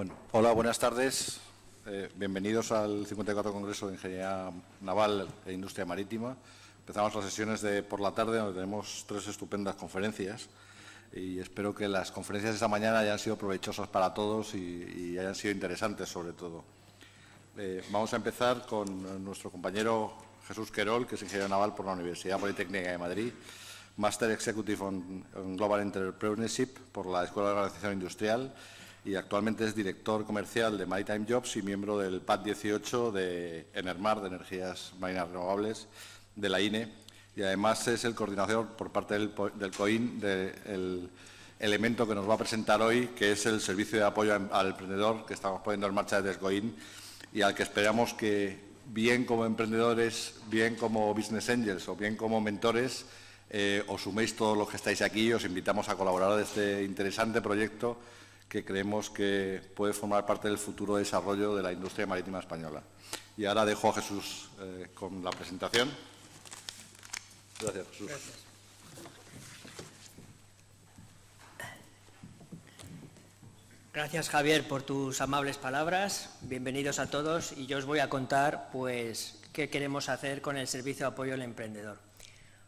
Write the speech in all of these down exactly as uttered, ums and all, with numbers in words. Bueno, hola, buenas tardes. Eh, bienvenidos al cincuenta y cuatro Congreso de Ingeniería Naval e Industria Marítima. Empezamos las sesiones de por la tarde, donde tenemos tres estupendas conferencias. Y espero que las conferencias de esta mañana hayan sido provechosas para todos y, y hayan sido interesantes, sobre todo. Eh, vamos a empezar con nuestro compañero Jesús Querol, que es ingeniero naval por la Universidad Politécnica de Madrid, Master Executive on, on Global Entrepreneurship por la Escuela de Organización Industrial y actualmente es director comercial de Maritime Jobs y miembro del PAD dieciocho de Enermar, de Energías Marinas Renovables, de la I N E, y además es el coordinador por parte del, del COIN del elemento que nos va a presentar hoy, que es el servicio de apoyo al emprendedor que estamos poniendo en marcha desde el COIN y al que esperamos que, bien como emprendedores, bien como business angels o bien como mentores, eh, os suméis todos los que estáis aquí y os invitamos a colaborar en este interesante proyecto que creemos que puede formar parte del futuro desarrollo de la industria marítima española. Y ahora dejo a Jesús eh, con la presentación. Gracias, Jesús. Gracias. Gracias, Javier, por tus amables palabras. Bienvenidos a todos y yo os voy a contar pues, qué queremos hacer con el servicio de apoyo al emprendedor.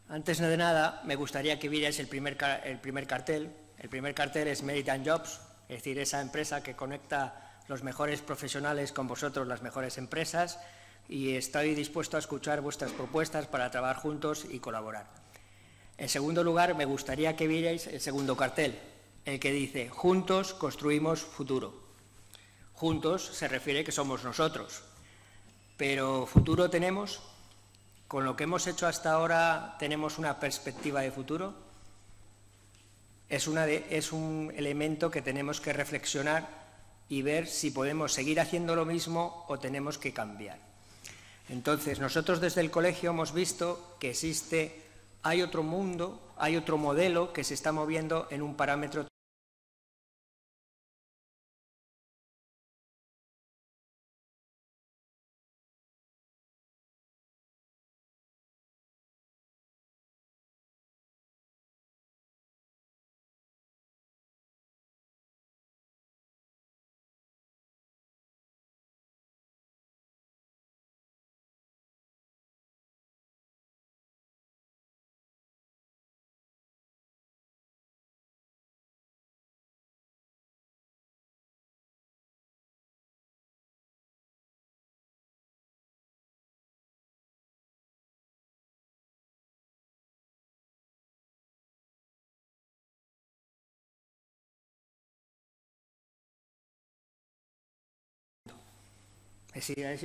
Antes de nada, me gustaría que vierais el primer, el primer cartel. El primer cartel es Maritime Jobs, es decir, esa empresa que conecta los mejores profesionales con vosotros, las mejores empresas, y estoy dispuesto a escuchar vuestras propuestas para trabajar juntos y colaborar. En segundo lugar, me gustaría que vierais el segundo cartel, el que dice, juntos construimos futuro. Juntos se refiere que somos nosotros, pero ¿futuro tenemos? ¿Con lo que hemos hecho hasta ahora tenemos una perspectiva de futuro? Es, una de, es un elemento que tenemos que reflexionar y ver si podemos seguir haciendo lo mismo o tenemos que cambiar. Entonces, nosotros desde el colegio hemos visto que existe, hay otro mundo, hay otro modelo que se está moviendo en un parámetro.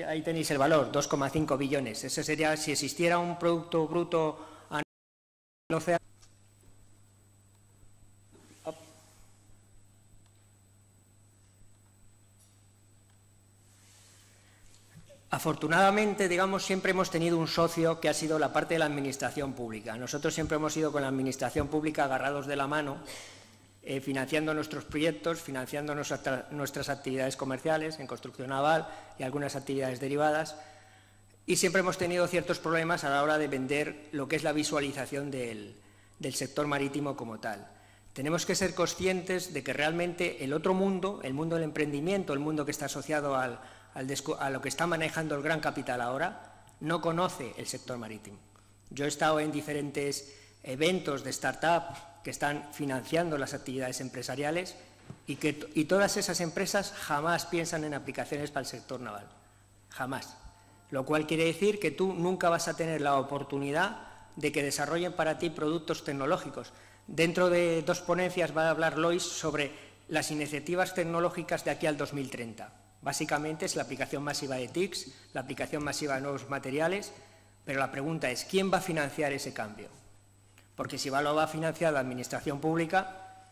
Ahí tenéis el valor, dos coma cinco billones. Eso sería si existiera un producto bruto anual del océano. Afortunadamente, digamos, siempre hemos tenido un socio que ha sido la parte de la administración pública. Nosotros siempre hemos ido con la administración pública agarrados de la mano, Eh, financiando nuestros proyectos, financiando nuestra, nuestras actividades comerciales en construcción naval y algunas actividades derivadas. Y siempre hemos tenido ciertos problemas a la hora de vender lo que es la visualización del, del sector marítimo como tal. Tenemos que ser conscientes de que realmente el otro mundo, el mundo del emprendimiento, el mundo que está asociado al, al a lo que está manejando el gran capital ahora, no conoce el sector marítimo. Yo he estado en diferentes eventos de startup que están financiando las actividades empresariales y que y todas esas empresas jamás piensan en aplicaciones para el sector naval, jamás. Lo cual quiere decir que tú nunca vas a tener la oportunidad de que desarrollen para ti productos tecnológicos. Dentro de dos ponencias va a hablar Lois sobre las iniciativas tecnológicas de aquí al dos mil treinta. Básicamente es la aplicación masiva de T I Cs, la aplicación masiva de nuevos materiales, pero la pregunta es ¿quién va a financiar ese cambio? Porque si va, lo va a financiar la administración pública,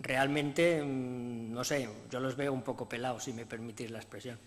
realmente, no sé, yo los veo un poco pelados, si me permitís la expresión.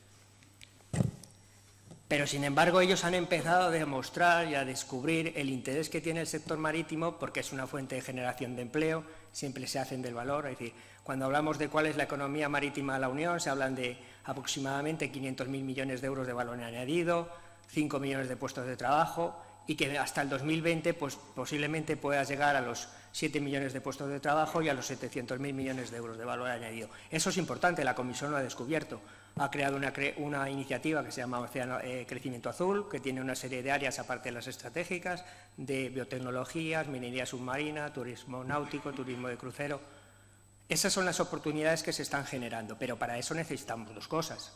Pero, sin embargo, ellos han empezado a demostrar y a descubrir el interés que tiene el sector marítimo, porque es una fuente de generación de empleo, siempre se hacen del valor. Es decir, cuando hablamos de cuál es la economía marítima de la Unión, se hablan de aproximadamente quinientos mil millones de euros de valor añadido, cinco millones de puestos de trabajo. y que hasta el dos mil veinte pues, posiblemente puedas llegar a los siete millones de puestos de trabajo y a los setecientos mil millones de euros de valor añadido. Eso es importante, la Comisión lo ha descubierto. Ha creado una, cre una iniciativa que se llama Océano, eh, Crecimiento Azul, que tiene una serie de áreas, aparte de las estratégicas, de biotecnologías, minería submarina, turismo náutico, turismo de crucero. Esas son las oportunidades que se están generando, pero para eso necesitamos dos cosas.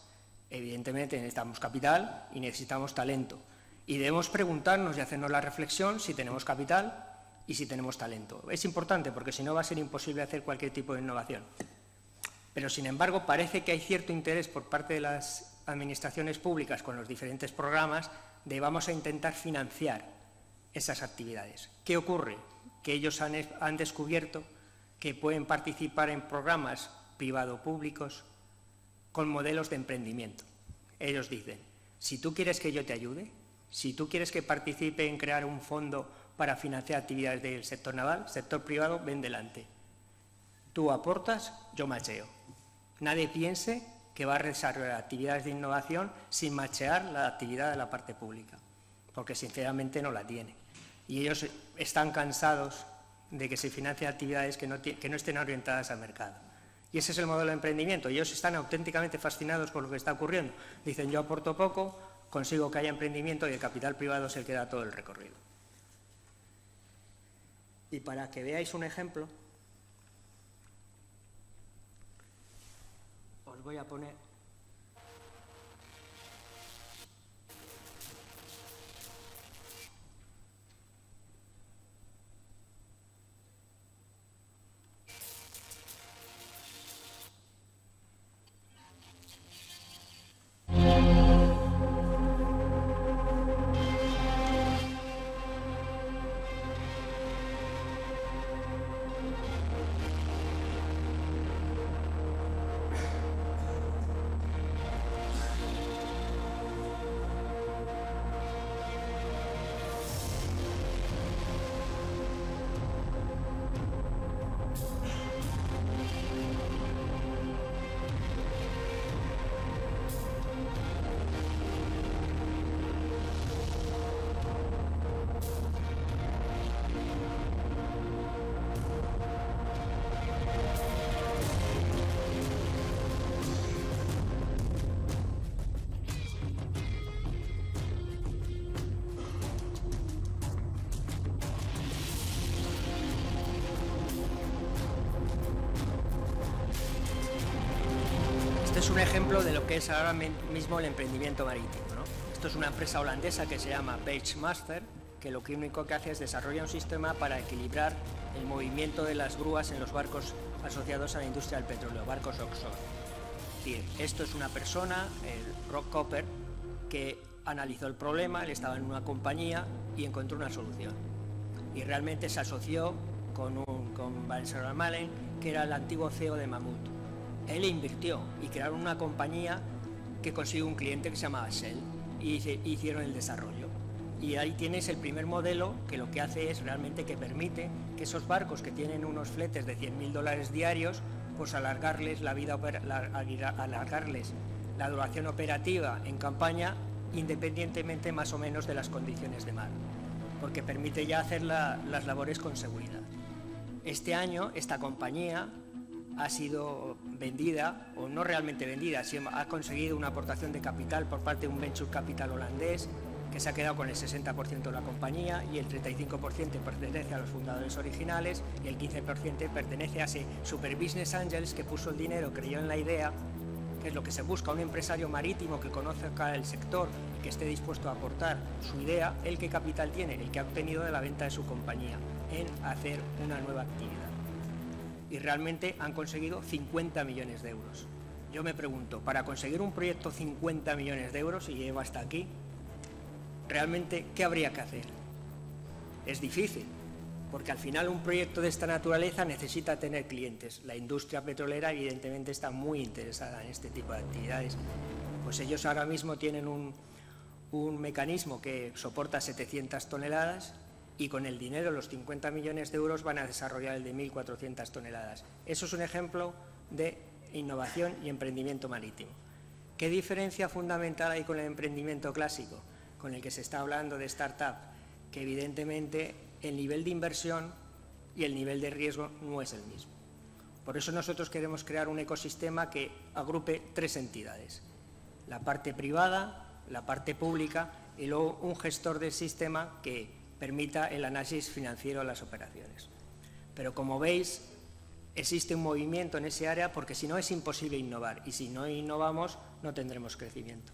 Evidentemente necesitamos capital y necesitamos talento. Y debemos preguntarnos y hacernos la reflexión si tenemos capital y si tenemos talento. Es importante porque si no va a ser imposible hacer cualquier tipo de innovación. Pero, sin embargo, parece que hay cierto interés por parte de las administraciones públicas con los diferentes programas de vamos a intentar financiar esas actividades. ¿Qué ocurre? Que ellos han, han descubierto que pueden participar en programas privado-públicos con modelos de emprendimiento. Ellos dicen, si tú quieres que yo te ayude, si tú quieres que participe en crear un fondo para financiar actividades del sector naval, sector privado, ven delante. Tú aportas, yo macheo. Nadie piense que va a desarrollar actividades de innovación sin machear la actividad de la parte pública, porque sinceramente no la tiene. Y ellos están cansados de que se financien actividades que no, que no estén orientadas al mercado. Y ese es el modelo de emprendimiento. Ellos están auténticamente fascinados con lo que está ocurriendo. Dicen, yo aporto poco, consigo que haya emprendimiento y el capital privado es el que da todo el recorrido. Y para que veáis un ejemplo, os voy a poner… Es un ejemplo de lo que es ahora mismo el emprendimiento marítimo, ¿no? Esto es una empresa holandesa que se llama Page Master, que lo único que hace es desarrollar un sistema para equilibrar el movimiento de las grúas en los barcos asociados a la industria del petróleo, barcos offshore. Bien, esto es una persona, el Rob Copper, que analizó el problema, él estaba en una compañía y encontró una solución. Y realmente se asoció con, un, con Van Son Almelen, que era el antiguo C E O de Mammoth. Él invirtió y crearon una compañía que consiguió un cliente que se llamaba Shell y hicieron el desarrollo. Y ahí tienes el primer modelo que lo que hace es realmente que permite que esos barcos que tienen unos fletes de cien mil dólares diarios, pues alargarles la vida, alargarles la duración operativa en campaña independientemente más o menos de las condiciones de mar, porque permite ya hacer la, las labores con seguridad. Este año esta compañía ha sido vendida, o no realmente vendida, ha conseguido una aportación de capital por parte de un venture capital holandés que se ha quedado con el sesenta por ciento de la compañía y el treinta y cinco por ciento pertenece a los fundadores originales y el quince por ciento pertenece a ese super business angels que puso el dinero, creyó en la idea, que es lo que se busca, un empresario marítimo que conozca el sector y que esté dispuesto a aportar su idea, el que capital tiene, el que ha obtenido de la venta de su compañía, en hacer una nueva actividad. Y realmente han conseguido cincuenta millones de euros. Yo me pregunto, para conseguir un proyecto cincuenta millones de euros, y llevo hasta aquí, ¿realmente qué habría que hacer? Es difícil, porque al final un proyecto de esta naturaleza necesita tener clientes. La industria petrolera evidentemente está muy interesada en este tipo de actividades. Pues ellos ahora mismo tienen un, un mecanismo que soporta setecientas toneladas, y con el dinero, los cincuenta millones de euros, van a desarrollar el de mil cuatrocientas toneladas. Eso es un ejemplo de innovación y emprendimiento marítimo. ¿Qué diferencia fundamental hay con el emprendimiento clásico, con el que se está hablando de startup, que evidentemente el nivel de inversión y el nivel de riesgo no es el mismo. Por eso nosotros queremos crear un ecosistema que agrupe tres entidades, la parte privada, la parte pública y luego un gestor del sistema que permita el análisis financiero de las operaciones. Pero como veis, existe un movimiento en ese área porque si no es imposible innovar y si no innovamos no tendremos crecimiento.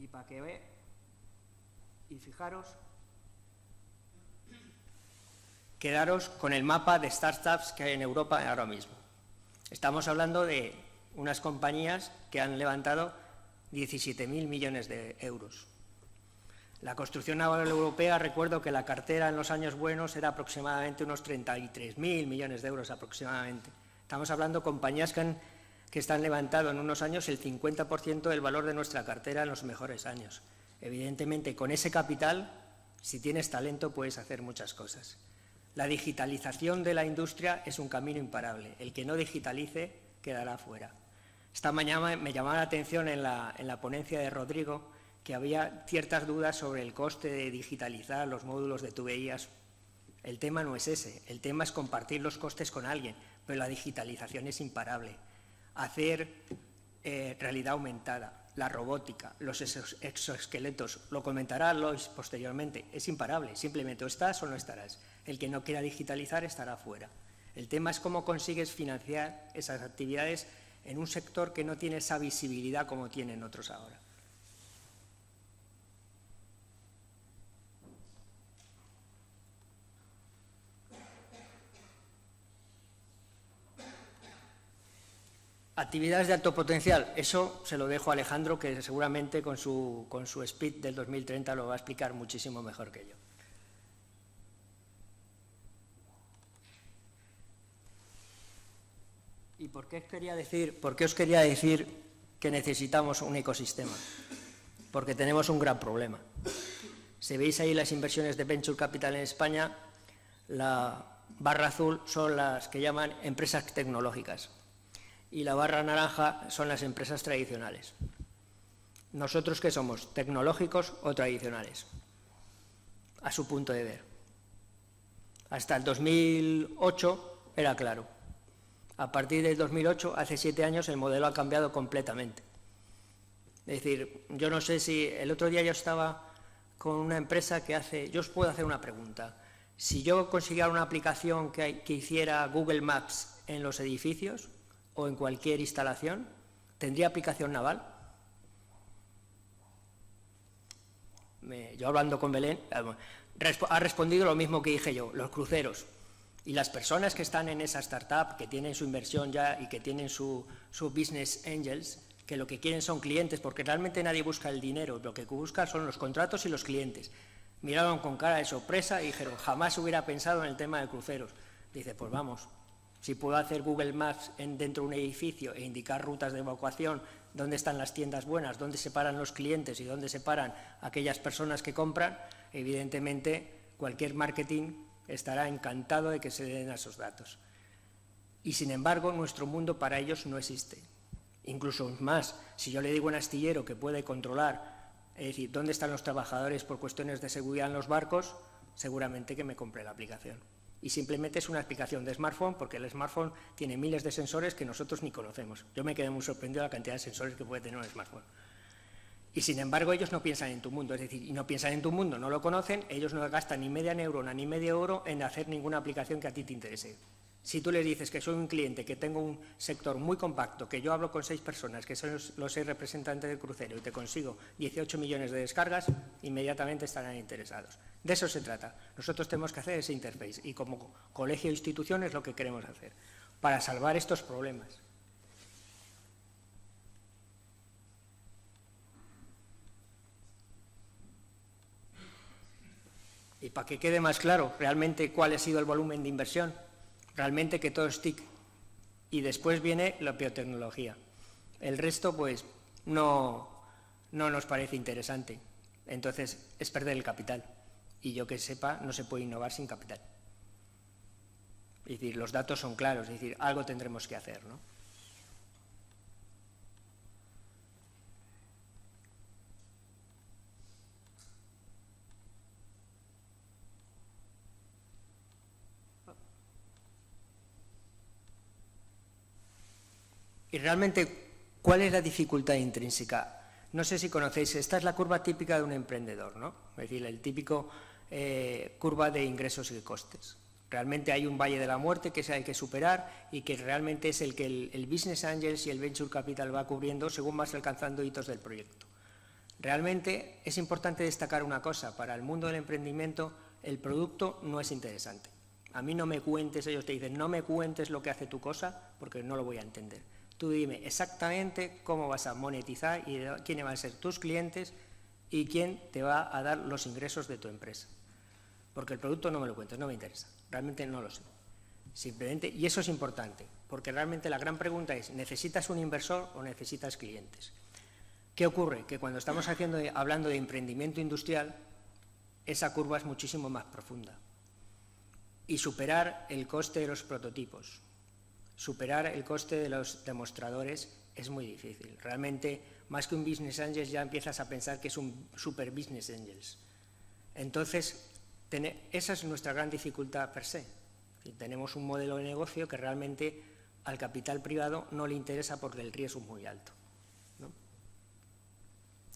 Y para que ve, y fijaros, quedaros con el mapa de startups que hay en Europa ahora mismo. Estamos hablando de unas compañías que han levantado diecisiete mil millones de euros. La construcción naval europea, recuerdo que la cartera en los años buenos era aproximadamente unos treinta y tres mil millones de euros aproximadamente. Estamos hablando de compañías que, han, que están levantando en unos años el cincuenta por ciento del valor de nuestra cartera en los mejores años. Evidentemente, con ese capital, si tienes talento, puedes hacer muchas cosas. La digitalización de la industria es un camino imparable. El que no digitalice quedará fuera. Esta mañana me llamaba la atención en la, en la ponencia de Rodrigo que había ciertas dudas sobre el coste de digitalizar los módulos de tuberías. El tema no es ese, el tema es compartir los costes con alguien, pero la digitalización es imparable. Hacer eh, realidad aumentada, la robótica, los exoesqueletos, lo comentará Lois posteriormente, es imparable, simplemente o estás o no estarás. El que no quiera digitalizar estará fuera. El tema es cómo consigues financiar esas actividades en un sector que no tiene esa visibilidad como tienen otros ahora. Actividades de alto potencial, eso se lo dejo a Alejandro, que seguramente con su, con su speed del dos mil treinta lo va a explicar muchísimo mejor que yo. ¿Y por qué os quería decir, por qué os quería decir que necesitamos un ecosistema? Porque tenemos un gran problema. Si veis ahí las inversiones de Venture Capital en España, la barra azul son las que llaman empresas tecnológicas. Y la barra naranja son las empresas tradicionales. ¿Nosotros qué somos? ¿Tecnológicos o tradicionales? A su punto de ver. Hasta el dos mil ocho era claro. A partir del dos mil ocho, hace siete años, el modelo ha cambiado completamente. Es decir, yo no sé si… El otro día yo estaba con una empresa que hace… Yo os puedo hacer una pregunta. Si yo consiguiera una aplicación que, que hiciera Google Maps en los edificios… o en cualquier instalación, ¿tendría aplicación naval? Me, yo hablando con Belén, ha respondido lo mismo que dije yo, los cruceros. Y las personas que están en esa startup, que tienen su inversión ya y que tienen su, su business angels, que lo que quieren son clientes, porque realmente nadie busca el dinero, lo que busca son los contratos y los clientes. Miraron con cara de sorpresa y dijeron, jamás hubiera pensado en el tema de cruceros. Dice, pues vamos. Si puedo hacer Google Maps en, dentro de un edificio e indicar rutas de evacuación, dónde están las tiendas buenas, dónde se paran los clientes y dónde se paran aquellas personas que compran, evidentemente cualquier marketing estará encantado de que se den a esos datos. Y sin embargo, nuestro mundo para ellos no existe. Incluso más, si yo le digo a un astillero que puede controlar, es decir, dónde están los trabajadores por cuestiones de seguridad en los barcos, seguramente que me compre la aplicación. Y simplemente es una aplicación de smartphone, porque el smartphone tiene miles de sensores que nosotros ni conocemos. Yo me quedé muy sorprendido de la cantidad de sensores que puede tener un smartphone. Y sin embargo, ellos no piensan en tu mundo, es decir, no piensan en tu mundo, no lo conocen, ellos no gastan ni media neurona ni medio euro en hacer ninguna aplicación que a ti te interese. Si tú les dices que soy un cliente, que tengo un sector muy compacto, que yo hablo con seis personas, que son los seis representantes del crucero y te consigo dieciocho millones de descargas, inmediatamente estarán interesados. De eso se trata. Nosotros tenemos que hacer ese interface y como colegio e institución es lo que queremos hacer para salvar estos problemas. Y para que quede más claro realmente cuál ha sido el volumen de inversión, realmente que todo es T I C. Y después viene la biotecnología. El resto, pues, no, no nos parece interesante. Entonces, es perder el capital. Y yo que sepa, no se puede innovar sin capital. Es decir, los datos son claros, es decir, algo tendremos que hacer, ¿no? Y realmente, ¿cuál es la dificultad intrínseca? No sé si conocéis, esta es la curva típica de un emprendedor, ¿no? Es decir, el típico eh, curva de ingresos y de costes. Realmente hay un valle de la muerte que se hay que superar y que realmente es el que el, el Business Angels y el Venture Capital va cubriendo según vas alcanzando hitos del proyecto. Realmente es importante destacar una cosa, para el mundo del emprendimiento el producto no es interesante. A mí no me cuentes, ellos te dicen, no me cuentes lo que hace tu cosa porque no lo voy a entender. Tú dime exactamente cómo vas a monetizar y quiénes van a ser tus clientes y quién te va a dar los ingresos de tu empresa. Porque el producto no me lo cuentes, no me interesa. Realmente no lo sé. Simplemente, y eso es importante, porque realmente la gran pregunta es, ¿necesitas un inversor o necesitas clientes? ¿Qué ocurre? Que cuando estamos haciendo, hablando de emprendimiento industrial, esa curva es muchísimo más profunda. Y superar el coste de los prototipos, superar el coste de los demostradores es muy difícil. Realmente, más que un business angel, ya empiezas a pensar que es un super business angels. Entonces, esa es nuestra gran dificultad per se. Tenemos un modelo de negocio que realmente al capital privado no le interesa porque el riesgo es muy alto, ¿no?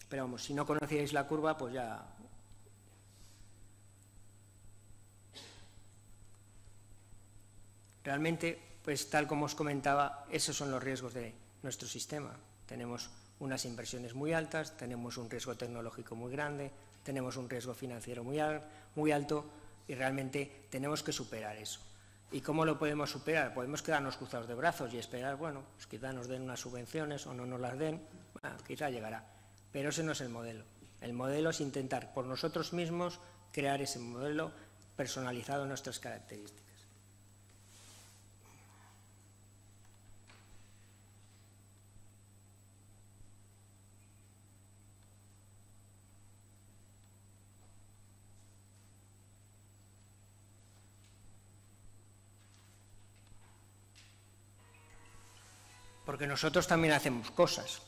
Pero vamos, si no conocíais la curva, pues ya… Realmente, pues tal como os comentaba, esos son los riesgos de nuestro sistema. Tenemos unas inversiones muy altas, tenemos un riesgo tecnológico muy grande, tenemos un riesgo financiero muy, al, muy alto y realmente tenemos que superar eso. ¿Y cómo lo podemos superar? Podemos quedarnos cruzados de brazos y esperar, bueno, pues quizá nos den unas subvenciones o no nos las den, bueno, quizá llegará. Pero ese no es el modelo. El modelo es intentar por nosotros mismos crear ese modelo personalizado en nuestras características. Porque nosotros también hacemos cosas.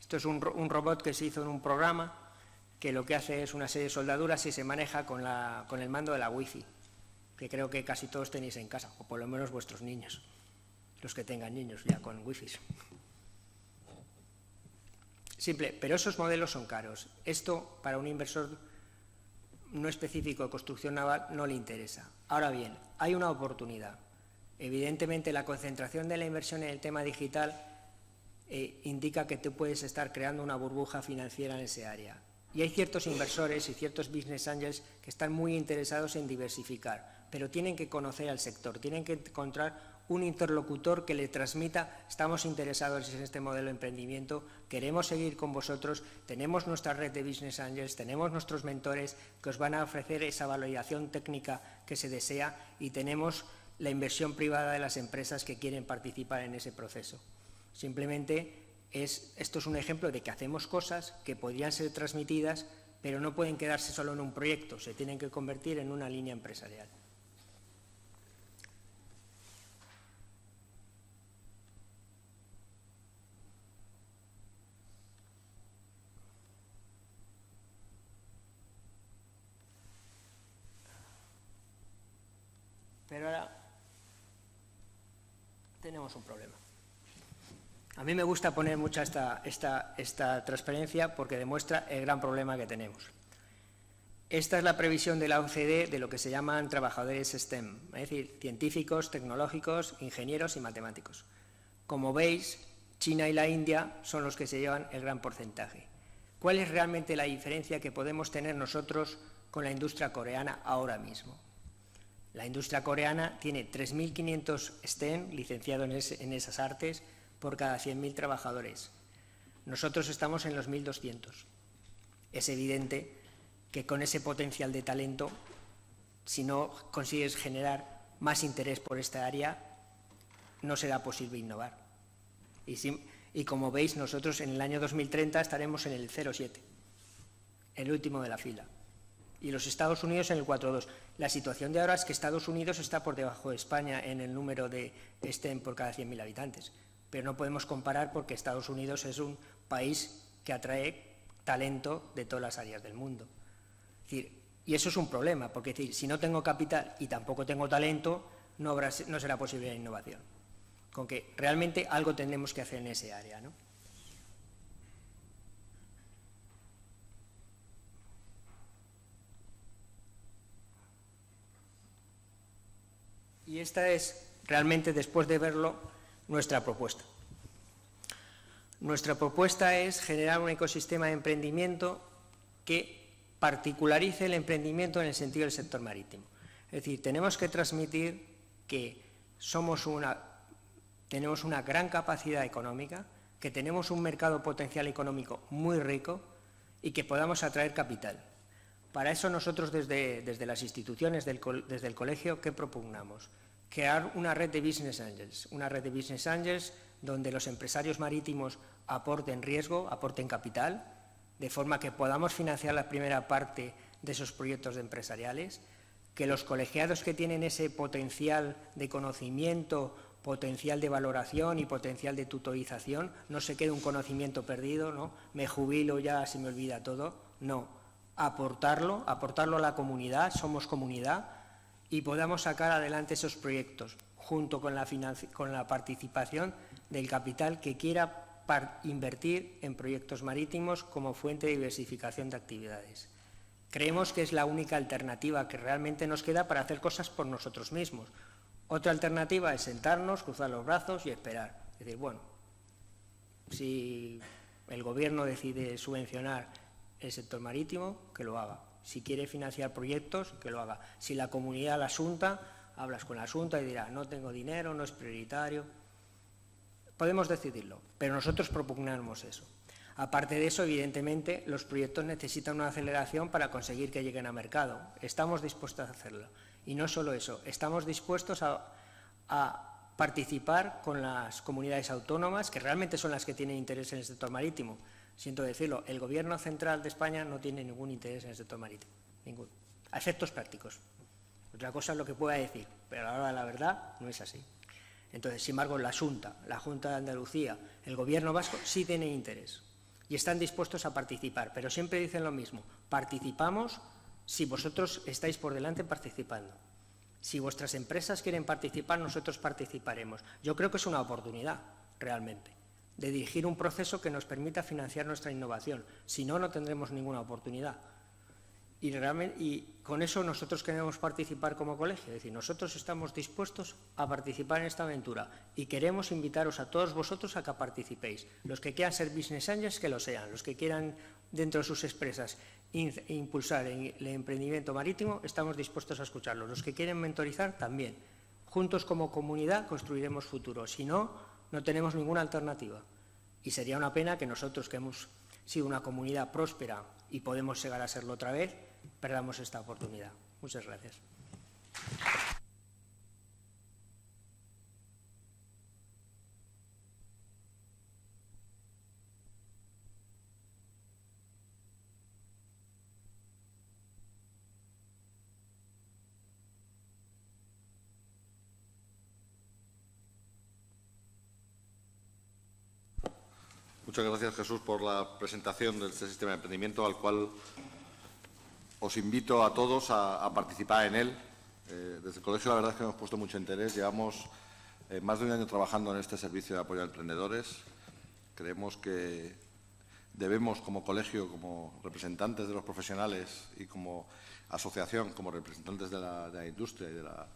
Esto es un, un robot que se hizo en un programa que lo que hace es una serie de soldaduras y se maneja con, la, con el mando de la wifi, que creo que casi todos tenéis en casa, o por lo menos vuestros niños, los que tengan niños ya con wifi. Simple, pero esos modelos son caros. Esto para un inversor no específico de construcción naval no le interesa. Ahora bien, hay una oportunidad. Evidentemente, la concentración de la inversión en el tema digital eh, indica que tú puedes estar creando una burbuja financiera en ese área. Y hay ciertos inversores y ciertos business angels que están muy interesados en diversificar, pero tienen que conocer al sector, tienen que encontrar un interlocutor que le transmita «estamos interesados en este modelo de emprendimiento, queremos seguir con vosotros, tenemos nuestra red de business angels, tenemos nuestros mentores que os van a ofrecer esa valoración técnica que se desea y tenemos… la inversión privada de las empresas que quieren participar en ese proceso». Simplemente, es, esto es un ejemplo de que hacemos cosas que podrían ser transmitidas, pero no pueden quedarse solo en un proyecto, se tienen que convertir en una línea empresarial. Pero ahora… tenemos un problema. A mí me gusta poner mucha esta, esta, esta transparencia porque demuestra el gran problema que tenemos. Esta es la previsión de la O C D E de lo que se llaman trabajadores STEM, es decir, científicos, tecnológicos, ingenieros y matemáticos. Como veis, China y la India son los que se llevan el gran porcentaje. ¿Cuál es realmente la diferencia que podemos tener nosotros con la industria coreana ahora mismo? La industria coreana tiene tres mil quinientos STEM licenciados en esas artes por cada cien mil trabajadores. Nosotros estamos en los mil doscientos. Es evidente que con ese potencial de talento, si no consigues generar más interés por esta área, no será posible innovar. Y, si, y como veis, nosotros en el año dos mil treinta estaremos en el cero coma siete, el último de la fila. Y los Estados Unidos en el cuatro coma dos. La situación de ahora es que Estados Unidos está por debajo de España en el número de STEM por cada cien mil habitantes. Pero no podemos comparar porque Estados Unidos es un país que atrae talento de todas las áreas del mundo. Es decir, y eso es un problema, porque es decir, si no tengo capital y tampoco tengo talento, no, habrá, no será posible la innovación. con que realmente algo tendremos que hacer en ese área, ¿no? Y esta es realmente, después de verlo, nuestra propuesta. Nuestra propuesta es generar un ecosistema de emprendimiento que particularice el emprendimiento en el sentido del sector marítimo. Es decir, tenemos que transmitir que somos una, tenemos una gran capacidad económica, que tenemos un mercado potencial económico muy rico y que podamos atraer capital. Para eso nosotros desde, desde las instituciones, del, desde el colegio, ¿qué propugnamos? Crear una red de business angels, una red de business angels donde los empresarios marítimos aporten riesgo, aporten capital, de forma que podamos financiar la primera parte de esos proyectos empresariales, que los colegiados que tienen ese potencial de conocimiento, potencial de valoración y potencial de tutorización, no se quede un conocimiento perdido, ¿no? Me jubilo, ya se me olvida todo, no. aportarlo, aportarlo a la comunidad, somos comunidad, y podamos sacar adelante esos proyectos, junto con la, con la participación del capital que quiera invertir en proyectos marítimos como fuente de diversificación de actividades. Creemos que es la única alternativa que realmente nos queda para hacer cosas por nosotros mismos. Otra alternativa es sentarnos, cruzar los brazos y esperar. Es decir, bueno, si el Gobierno decide subvencionar el sector marítimo, que lo haga. Si quiere financiar proyectos, que lo haga. Si la comunidad la asunta, hablas con la asunta y dirá, no tengo dinero, no es prioritario. Podemos decidirlo, pero nosotros propugnamos eso. Aparte de eso, evidentemente, los proyectos necesitan una aceleración para conseguir que lleguen a mercado. Estamos dispuestos a hacerlo. Y no solo eso, estamos dispuestos a, a participar con las comunidades autónomas, que realmente son las que tienen interés en el sector marítimo. Siento decirlo, el Gobierno central de España no tiene ningún interés en el sector marítimo, ningún, a efectos prácticos. Otra cosa es lo que pueda decir, pero ahora la verdad no es así. Entonces, sin embargo, la Junta, la Junta de Andalucía, el Gobierno vasco sí tienen interés y están dispuestos a participar, pero siempre dicen lo mismo, participamos si vosotros estáis por delante participando. Si vuestras empresas quieren participar, nosotros participaremos. Yo creo que es una oportunidad, realmente, de dirigir un proceso que nos permita financiar nuestra innovación. Si no, no tendremos ninguna oportunidad. Y, realmente, y con eso nosotros queremos participar como colegio. Es decir, nosotros estamos dispuestos a participar en esta aventura y queremos invitaros a todos vosotros a que participéis. Los que quieran ser business angels, que lo sean. Los que quieran, dentro de sus empresas, impulsar el emprendimiento marítimo, estamos dispuestos a escucharlo. Los que quieren mentorizar, también. Juntos como comunidad construiremos futuro. Si no, no tenemos ninguna alternativa y sería una pena que nosotros, que hemos sido una comunidad próspera y podemos llegar a serlo otra vez, perdamos esta oportunidad. Muchas gracias. Muchas gracias, Jesús, por la presentación de este sistema de emprendimiento, al cual os invito a todos a, a participar en él. Eh, desde el colegio, la verdad es que hemos puesto mucho interés. Llevamos eh, más de un año trabajando en este servicio de apoyo a emprendedores. Creemos que debemos, como colegio, como representantes de los profesionales y como asociación, como representantes de la, de la industria y de la,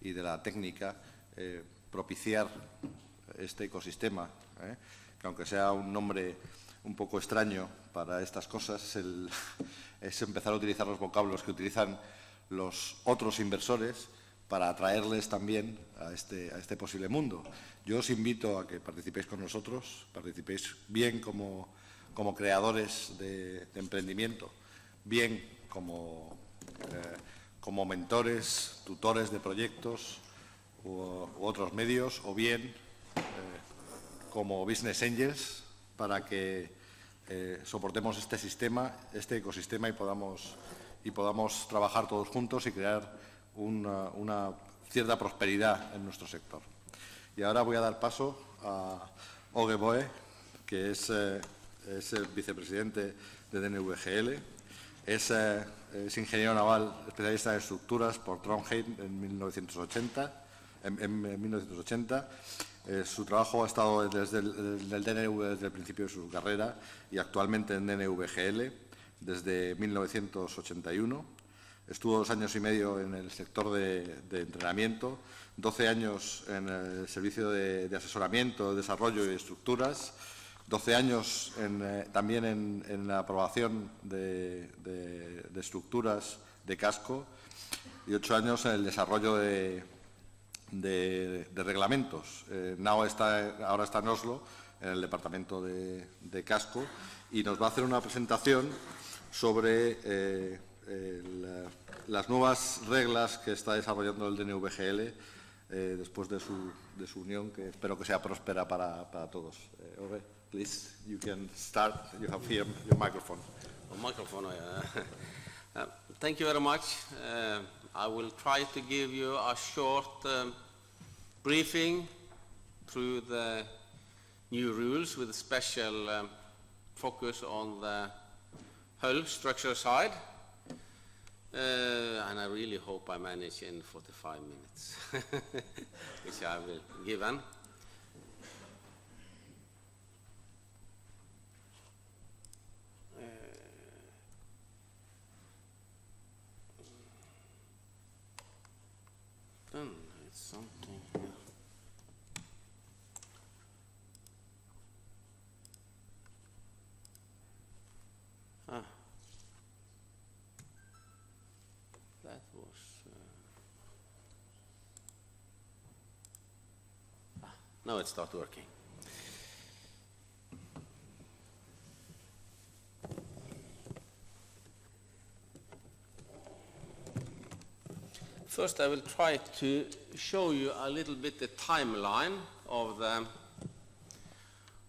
y de la técnica, eh, propiciar este ecosistema, ¿eh? que aunque sea un nombre un poco extraño para estas cosas, el, es empezar a utilizar los vocablos que utilizan los otros inversores para atraerles también a este, a este posible mundo. Yo os invito a que participéis con nosotros, participéis bien como, como creadores de, de emprendimiento, bien como, eh, como mentores, tutores de proyectos u, u otros medios, o bien eh, como business angels, para que eh, soportemos este sistema, este ecosistema y podamos, y podamos trabajar todos juntos y crear una, una cierta prosperidad en nuestro sector. Y ahora voy a dar paso a Åge Bøe, que es, eh, es el vicepresidente de D N V G L, es, eh, es ingeniero naval, especialista en estructuras por Trondheim en mil novecientos ochenta. En, en, en mil novecientos ochenta Eh, su trabajo ha estado desde el, el D N V desde el principio de su carrera y actualmente en D N V G L desde mil novecientos ochenta y uno. Estuvo dos años y medio en el sector de, de entrenamiento, doce años en el servicio de, de asesoramiento, desarrollo y estructuras, doce años en, eh, también en, en la aprobación de, de, de estructuras de casco y ocho años en el desarrollo de, de, de reglamentos. Eh, Nao está, ahora está en Oslo, en el departamento de, de casco, y nos va a hacer una presentación sobre eh, eh, la, las nuevas reglas que está desarrollando el D N V G L eh, después de su, de su unión, que espero que sea próspera para, para todos. Eh, Åge, please, you can start. You have here your microphone. Oh, microphone, yeah. Uh, thank you very much. Uh, I will try to give you a short um, briefing through the new rules with a special um, focus on the hull structure side. Uh, and I really hope I manage in forty-five minutes, which I will give them. It's something here. Ah, that was. Uh, ah, now it's not working. First, I will try to show you a little bit the timeline of the,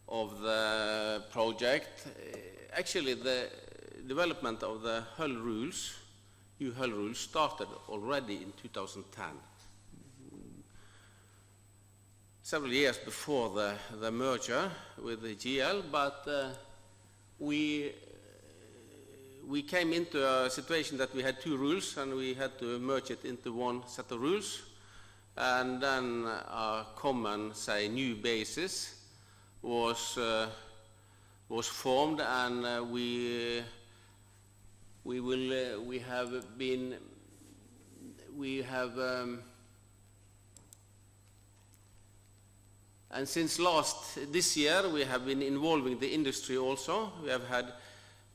of the project. Actually, the development of the hull rules, new hull rules, started already in two thousand ten. Several years before the, the merger with the G L, but uh, we We came into a situation that we had two rules and we had to merge it into one set of rules, and then a common, say, new basis was uh, was formed, and uh, we uh, we will uh, we have been we have um, and since last this year we have been involving the industry also. We have had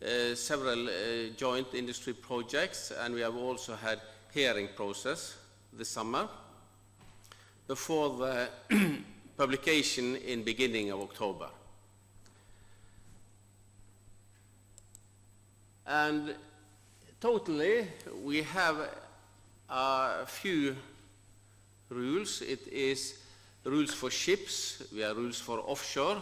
Uh, several uh, joint industry projects, and we have also had hearing process this summer before the publication in beginning of October. And totally we have a few rules. It is rules for ships, we have rules for offshore,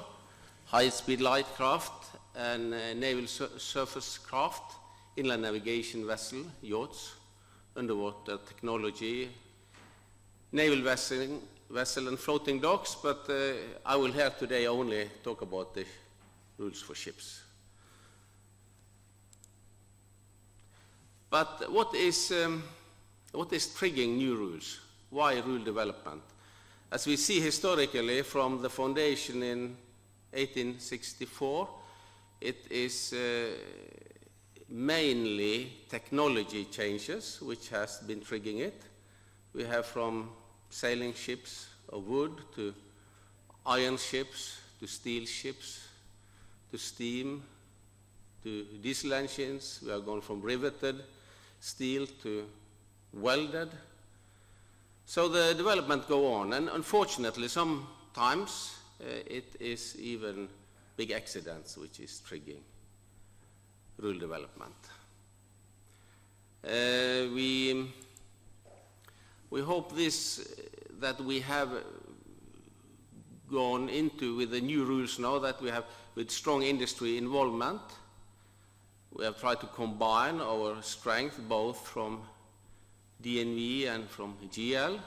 high-speed light craft, and uh, naval su surface craft, inland navigation vessel, yachts, underwater technology, naval vessel, vessel and floating docks, but uh, I will here today only talk about the rules for ships. But what is, um, what is triggering new rules? Why rule development? As we see historically from the foundation in eighteen sixty-four, it is uh, mainly technology changes which has been triggering it. We have from sailing ships of wood to iron ships to steel ships to steam to diesel engines. We are going from riveted steel to welded. So the development go on, and unfortunately sometimes uh, it is even big accidents which is triggering rule development. Uh, we, we hope this, that we have gone into with the new rules now, that we have with strong industry involvement. We have tried to combine our strength both from D N V and from G L.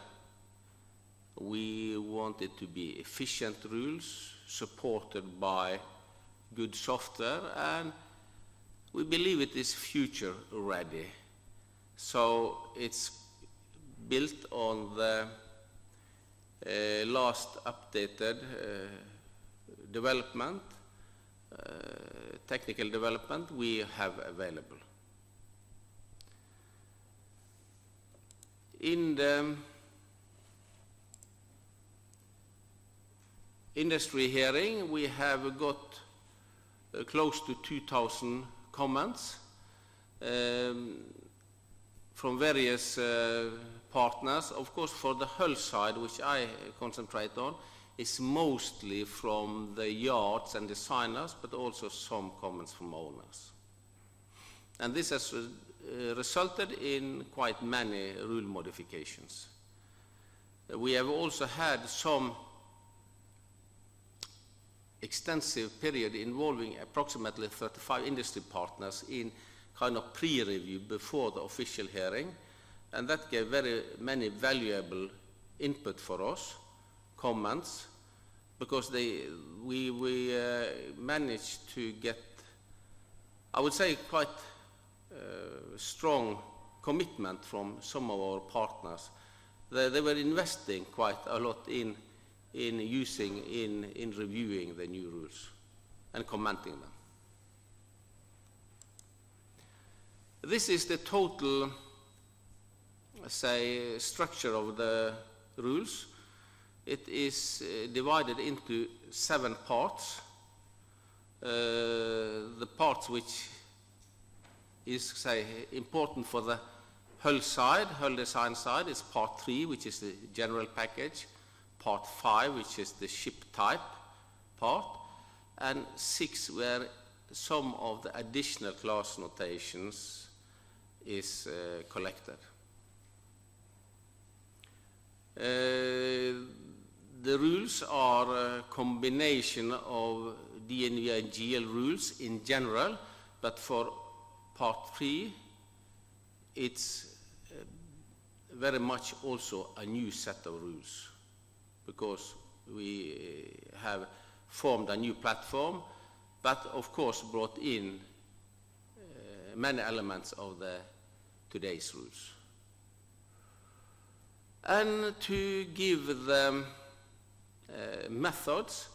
We want it to be efficient rules, supported by good software, and we believe it is future ready. So it's built on the uh, last updated uh, development, uh, technical development we have available. In the industry hearing, we have got uh, close to two thousand comments um, from various uh, partners. Of course, for the hull side, which I concentrate on, is mostly from the yards and designers, but also some comments from owners. And this has uh, resulted in quite many rule modifications. We have also had some extensive period involving approximately thirty-five industry partners in kind of pre-review before the official hearing, and that gave very many valuable input for us, comments, because they, we, we uh, managed to get, I would say, quite uh, strong commitment from some of our partners. They, they were investing quite a lot in in using, in, in reviewing the new rules and commenting them. This is the total, say, structure of the rules. It is uh, divided into seven parts. Uh, the parts which is, say, important for the hull side, hull design side, is part three, which is the general package. Part five, which is the ship type part, and six, where some of the additional class notations is uh, collected. Uh, the rules are a combination of D N V and G L rules in general, but for part three, it's uh, very much also a new set of rules, because we have formed a new platform, but of course brought in uh, many elements of the today's rules. And to give the uh, methods,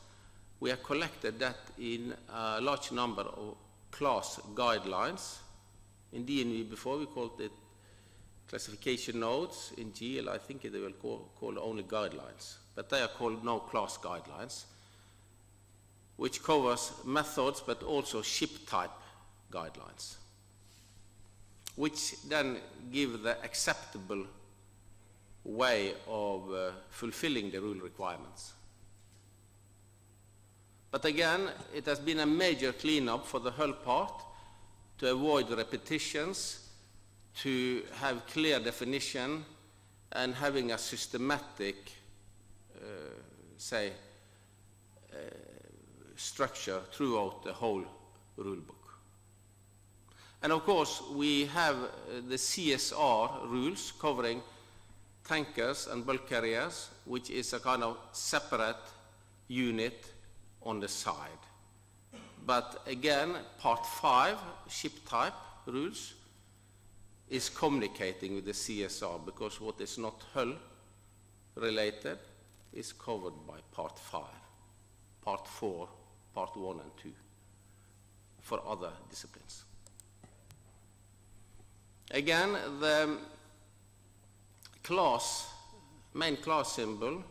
we have collected that in a large number of class guidelines. In D N V before we called it classification notes, in G L I think they will call, call only guidelines. But they are called now class guidelines, which covers methods but also ship type guidelines, which then give the acceptable way of uh, fulfilling the rule requirements. But again, it has been a major cleanup for the hull part to avoid repetitions, to have clear definition, and having a systematic Uh, say, uh, structure throughout the whole rule book. And of course, we have uh, the C S R rules covering tankers and bulk carriers, which is a kind of separate unit on the side. But again, part five, ship type rules, is communicating with the C S R, because what is not hull related is covered by part five, part four, part one and two for other disciplines. Again, the class, main class symbol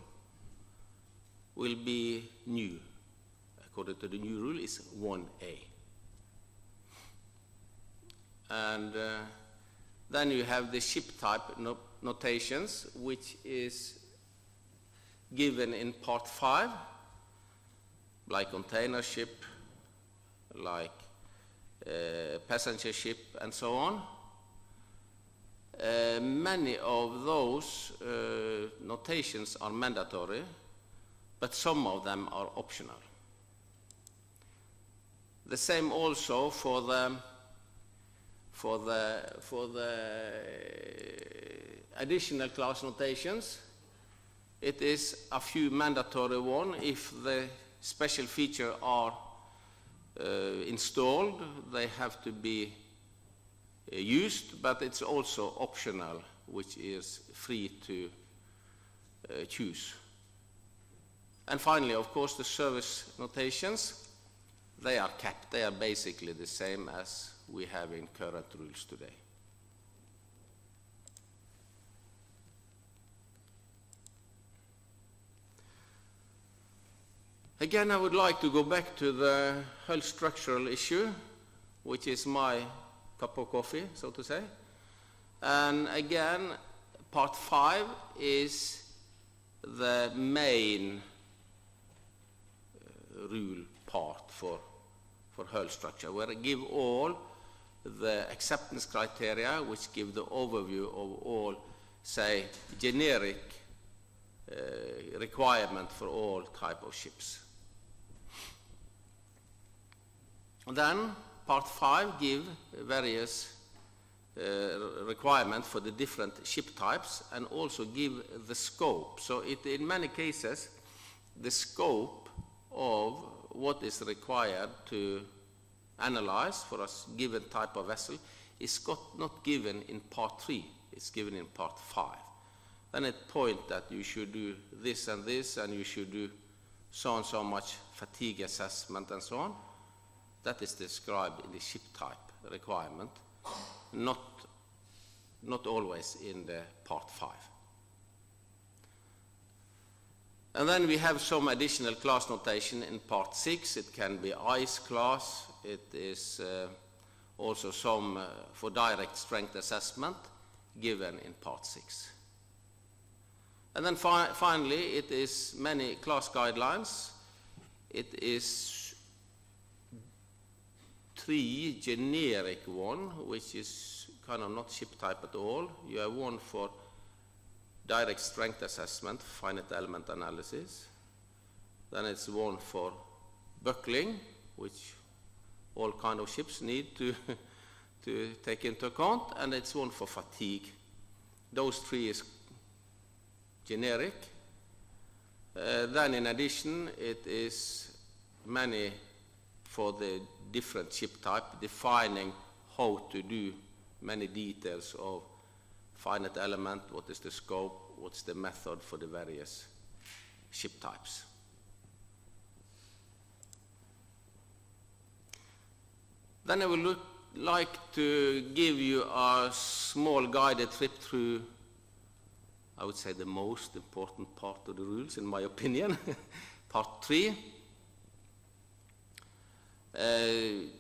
will be new. According to the new rule, is one A. And uh, then you have the ship type no notations, which is given in part five, like container ship, like uh, passenger ship, and so on. Uh, many of those uh, notations are mandatory, but some of them are optional. The same also for the for the for the additional class notations. It is a few mandatory ones. If the special features are uh, installed, they have to be uh, used, but it's also optional, which is free to uh, choose. And finally, of course, the service notations. They are capped. They are basically the same as we have in current rules today. Again, I would like to go back to the hull structural issue, which is my cup of coffee, so to say. And again, part five is the main rule part for, for hull structure, where I give all the acceptance criteria, which give the overview of all, say, generic uh, requirement for all type of ships. Then part five give various uh, requirements for the different ship types and also give the scope. So it, in many cases, the scope of what is required to analyze for a given type of vessel is got, not given in part three, it's given in part five. Then it points that you should do this and this, and you should do so and so much fatigue assessment and so on. That is described in the ship type requirement, not, not always in the part five. And then we have some additional class notation in part six. It can be ice class. It is uh, also some uh, for direct strength assessment given in part six. And then fi finally, it is many class guidelines. It is three generic one, which is kind of not ship type at all. You have one for direct strength assessment, finite element analysis. Then it's one for buckling, which all kind of ships need to, to take into account, and it's one for fatigue. Those three is generic. Uh, then in addition, it is many for the different ship type, defining how to do many details of finite element, what is the scope, what's the method for the various ship types. Then I would look, like to give you a small guided trip through, I would say, the most important part of the rules, in my opinion, part three. Uh,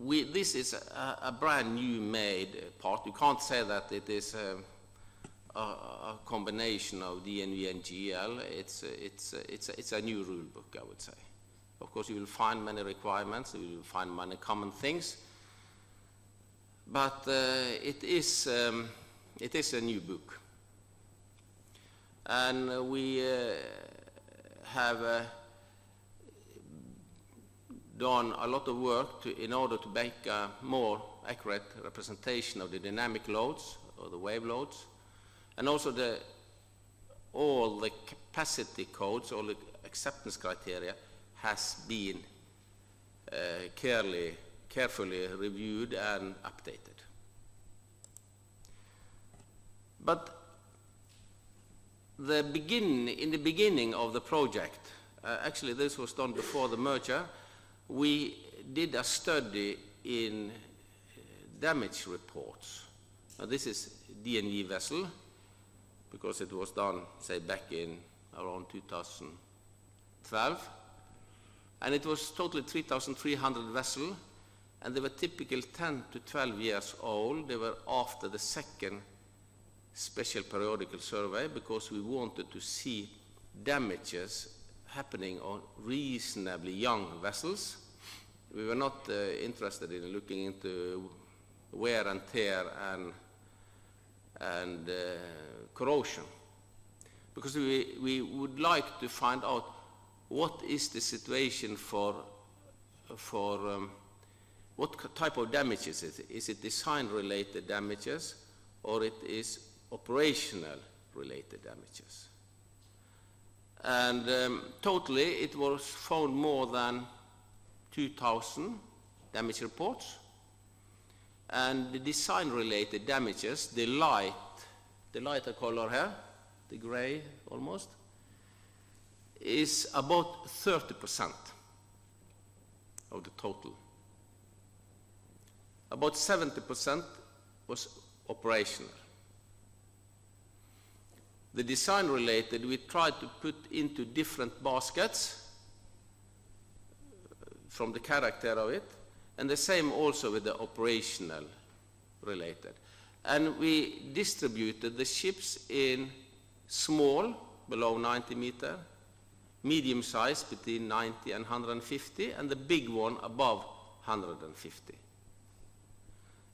We, this is a, a brand new made part. You can't say that it is a, a, a combination of D N V and G L. It's a, it's, a, it's, a, it's a new rule book, I would say. Of course, you will find many requirements. You will find many common things. But uh, it, is, um, it is a new book. And we uh, have... Uh, done a lot of work to, in order to make a more accurate representation of the dynamic loads or the wave loads, and also the, all the capacity codes, all the acceptance criteria has been uh, carefully, carefully reviewed and updated. But the begin, in the beginning of the project, uh, actually this was done before the merger, we did a study in damage reports. Now this is D N V vessel, because it was done, say, back in around two thousand twelve. And it was totally three thousand three hundred vessels, and they were typically ten to twelve years old. They were after the second special periodical survey, because we wanted to see damages happening on reasonably young vessels. We were not uh, interested in looking into wear and tear and, and uh, corrosion, because we, we would like to find out what is the situation for, for um, what type of damage is it? Is it design-related damages, or it is operational-related damages? And um, totally, it was found more than two thousand damage reports. And the design-related damages, the light, the lighter color here, the gray almost, is about thirty percent of the total. About seventy percent was operational. The design related, we tried to put into different baskets from the character of it, and the same also with the operational related. And we distributed the ships in small, below ninety meter, medium size between ninety and one hundred fifty, and the big one above one hundred fifty.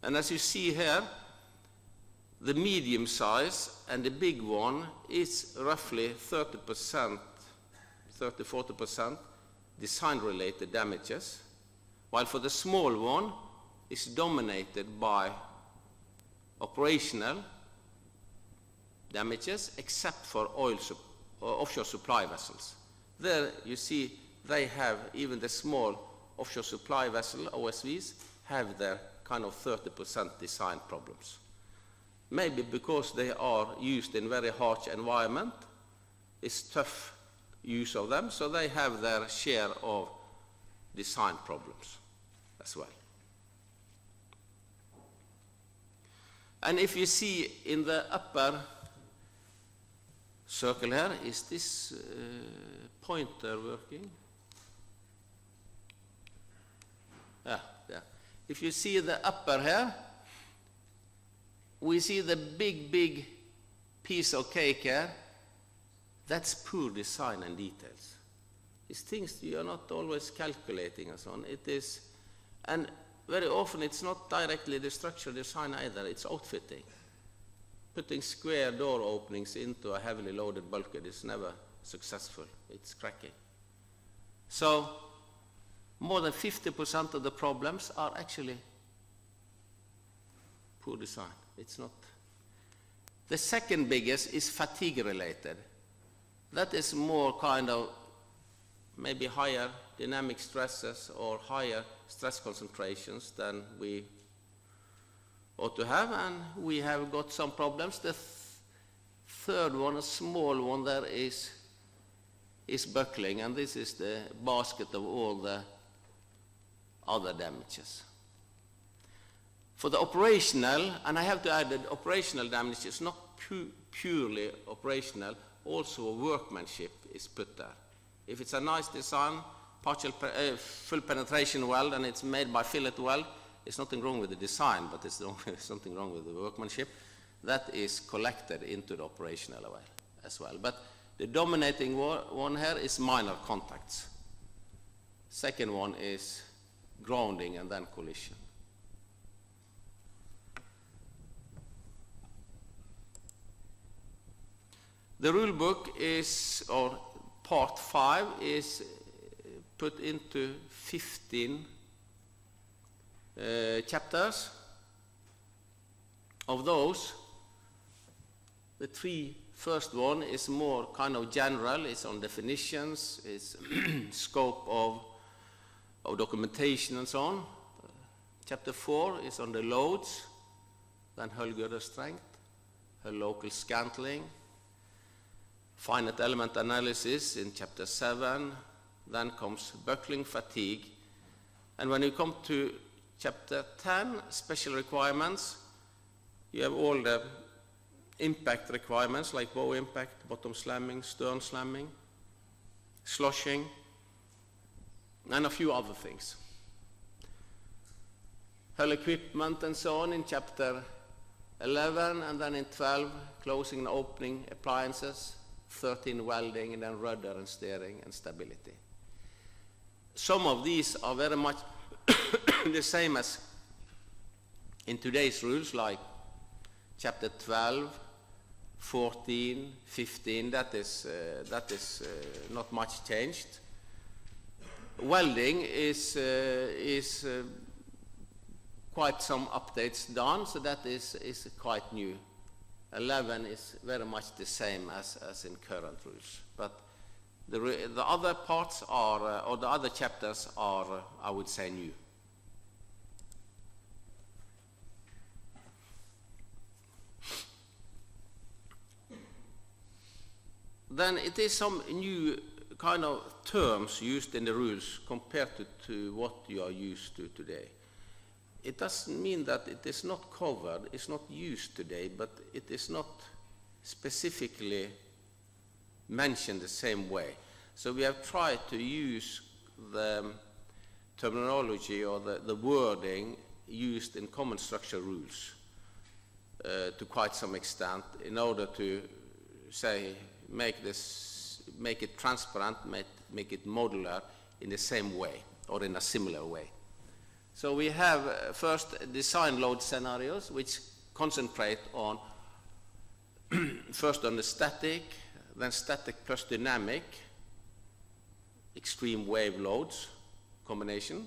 And as you see here, the medium size and the big one is roughly thirty percent, thirty to forty percent design-related damages, while for the small one, it's dominated by operational damages, except for oil sup uh, offshore supply vessels. There you see they have, even the small offshore supply vessel, O S Vs, have their kind of thirty percent design problems. Maybe because they are used in very harsh environment, it's tough use of them, so they have their share of design problems as well. And if you see in the upper circle here, is this uh, pointer working? Ah, yeah. If you see the upper here, we see the big, big piece of cake here. That's poor design and details. It's things you are not always calculating and so on. It is, and very often it's not directly the structural design either, it's outfitting. Putting square door openings into a heavily loaded bulkhead is never successful, it's cracking. So, more than fifty percent of the problems are actually poor design. It's not. The second biggest is fatigue related. That is more kind of maybe higher dynamic stresses or higher stress concentrations than we ought to have, and we have got some problems. The th third one, a small one, there is, is buckling, and this is the basket of all the other damages. For the operational, and I have to add that operational damage is not pu purely operational, also workmanship is put there. If it's a nice design, partial pe uh, full penetration weld, and it's made by fillet weld, it's nothing wrong with the design, but it's something wrong with the workmanship. That is collected into the operational level as well. But the dominating one here is minor contacts. Second one is grounding and then collision. The rule book is, or part five is put into fifteen Uh, chapters. Of those, the three first one is more kind of general, it's on definitions, it's scope of, of documentation and so on. Uh, chapter four is on the loads, then hull girder strength, hull local scantling, finite element analysis in chapter seven, then comes buckling fatigue, and when you come to Chapter ten, special requirements. You have all the impact requirements like bow impact, bottom slamming, stern slamming, sloshing, and a few other things. Hull equipment and so on in chapter eleven, and then in twelve, closing and opening appliances, thirteen, welding, and then rudder and steering and stability. Some of these are very much the same as in today's rules, like chapter twelve, fourteen, fifteen, that is, uh, that is uh, not much changed. Welding is, uh, is uh, quite some updates done, so that is, is quite new. eleven is very much the same as, as in current rules, but the, the other parts are, uh, or the other chapters are, uh, I would say, new. Then it is some new kind of terms used in the rules compared to, to what you are used to today. It doesn't mean that it is not covered, it's not used today, but it is not specifically mentioned the same way. So we have tried to use the terminology or the, the wording used in common structure rules uh, to quite some extent in order to say make this, make it transparent, make, make it modular in the same way or in a similar way. So we have uh, first design load scenarios which concentrate on first on the static, then static plus dynamic, extreme wave loads combination,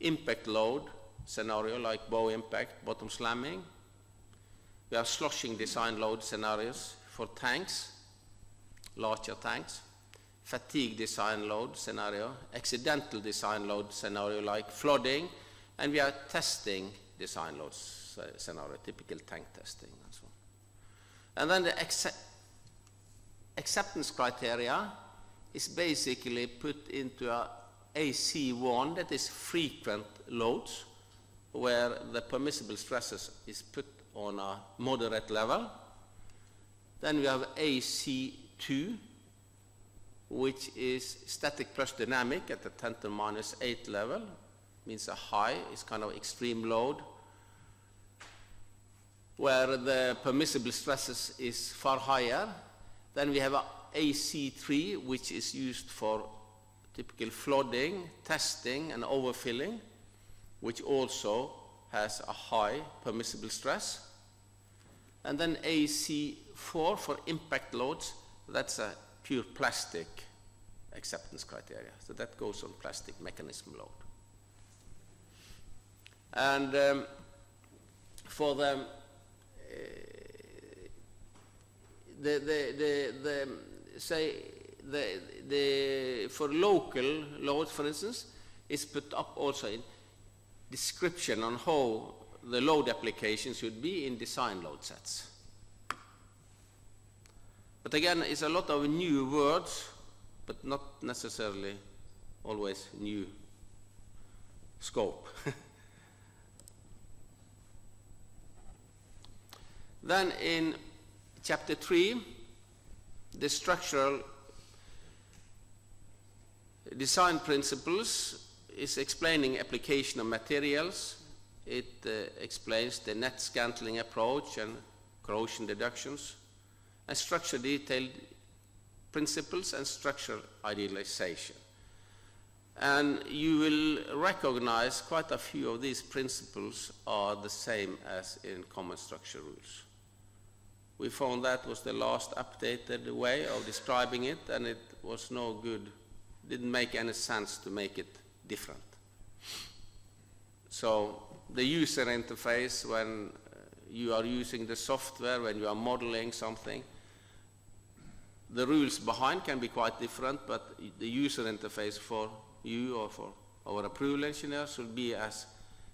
impact load scenario like bow impact, bottom slamming. We have sloshing design load scenarios for tanks, larger tanks, fatigue design load scenario, accidental design load scenario like flooding, and we are testing design load scenario, typical tank testing and so on. And then the accept acceptance criteria is basically put into a A C one, that is frequent loads, where the permissible stresses is put on a moderate level. Then we have A C two, which is static plus dynamic at the ten to the minus eight level, means a high, is kind of extreme load, where the permissible stresses is far higher. Then we have A C three, which is used for typical flooding, testing, and overfilling, which also has a high permissible stress. And then A C four for impact loads, that's a pure plastic acceptance criteria. So that goes on plastic mechanism load. And um, for the, uh, the, the, the, the, say, the, the, for local loads, for instance, is put up also in description on how the load application should be in design load sets. But again, it's a lot of new words, but not necessarily always new scope. Then in chapter three, the structural design principles is explaining application of materials. It uh, explains the net scantling approach and corrosion deductions, and structure detailed principles and structural idealization. And you will recognize quite a few of these principles are the same as in common structure rules. We found that was the last updated way of describing it, and it was no good, didn't make any sense to make it different. So the user interface when you are using the software, when you are modeling something, the rules behind can be quite different, but the user interface for you or for our approval engineer should be as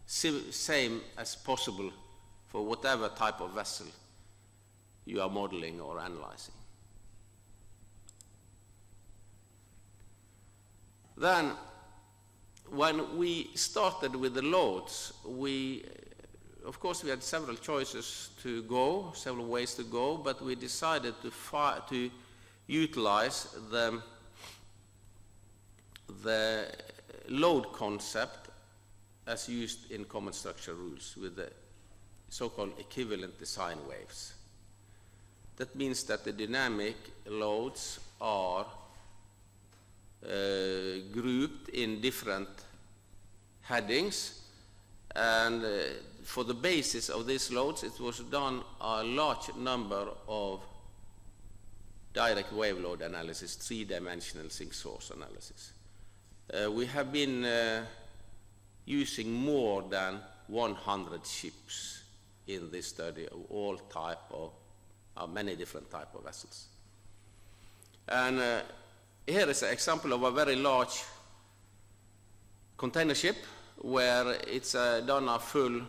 same as possible for whatever type of vessel you are modeling or analyzing. Then, when we started with the loads, we, of course, we had several choices to go, several ways to go, but we decided to, fi to utilize the, the load concept as used in common structure rules with the so-called equivalent design waves. That means that the dynamic loads are Uh, grouped in different headings, and uh, for the basis of these loads it was done a large number of direct wave load analysis, three-dimensional sink source analysis. Uh, we have been uh, using more than one hundred ships in this study of all type of uh, many different type of vessels. And uh, here is an example of a very large container ship where it's uh, done a full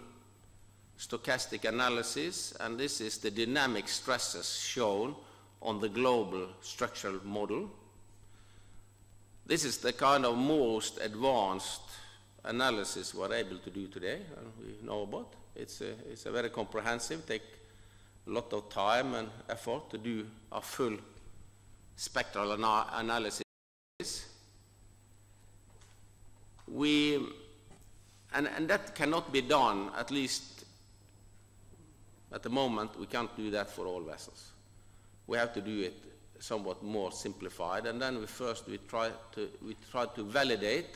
stochastic analysis, and this is the dynamic stresses shown on the global structural model. This is the kind of most advanced analysis we're able to do today, and we know about. It's a, it's a very comprehensive, take a lot of time and effort to do a full spectral ana analysis. We, and, and that cannot be done, at least at the moment, we can't do that for all vessels. We have to do it somewhat more simplified, and then we first we try to, we try to validate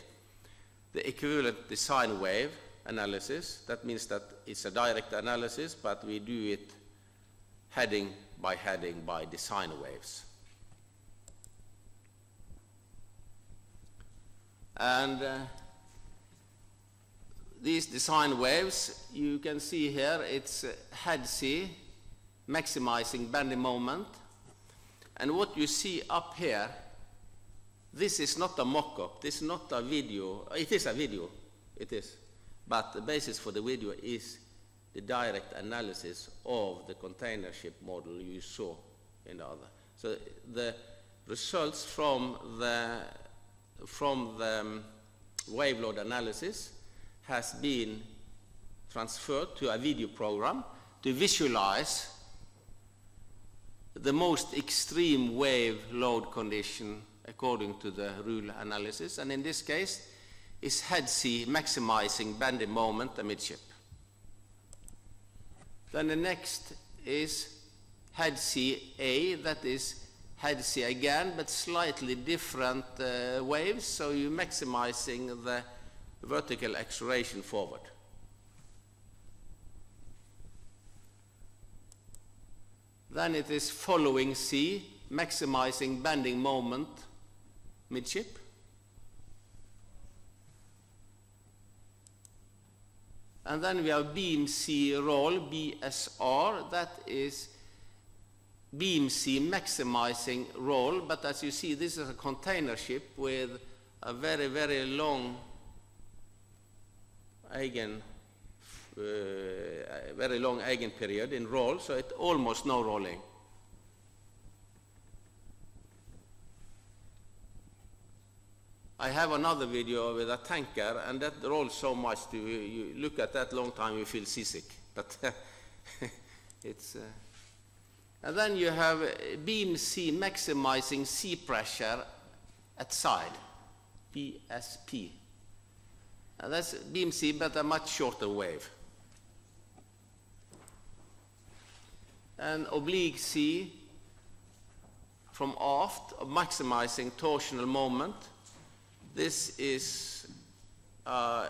the equivalent design wave analysis. That means that it's a direct analysis, but we do it heading by heading by design waves. And uh, these design waves, you can see here, it's uh, head C, maximizing bending moment. And what you see up here, this is not a mock-up, this is not a video. It is a video, it is. But the basis for the video is the direct analysis of the container ship model you saw in the other. So the results from the from the um, wave load analysis has been transferred to a video program to visualize the most extreme wave load condition according to the rule analysis. And in this case, is head C maximizing bending moment amidship. Then the next is head C A, that is head C again, but slightly different uh, waves, so you're maximizing the vertical acceleration forward. Then it is following C, maximizing bending moment midship. And then we have beam C roll, B S R, that is beam C maximizing roll, but as you see, this is a container ship with a very, very long eigen, uh, very long eigen period in roll, so it almost no rolling. I have another video with a tanker, and that rolls so much, to, you look at that long time, you feel seasick. But it's... Uh, and then you have beam C maximizing sea pressure at side, B S P. And that's beam C, but a much shorter wave. And oblique C from aft, maximizing torsional moment. This is a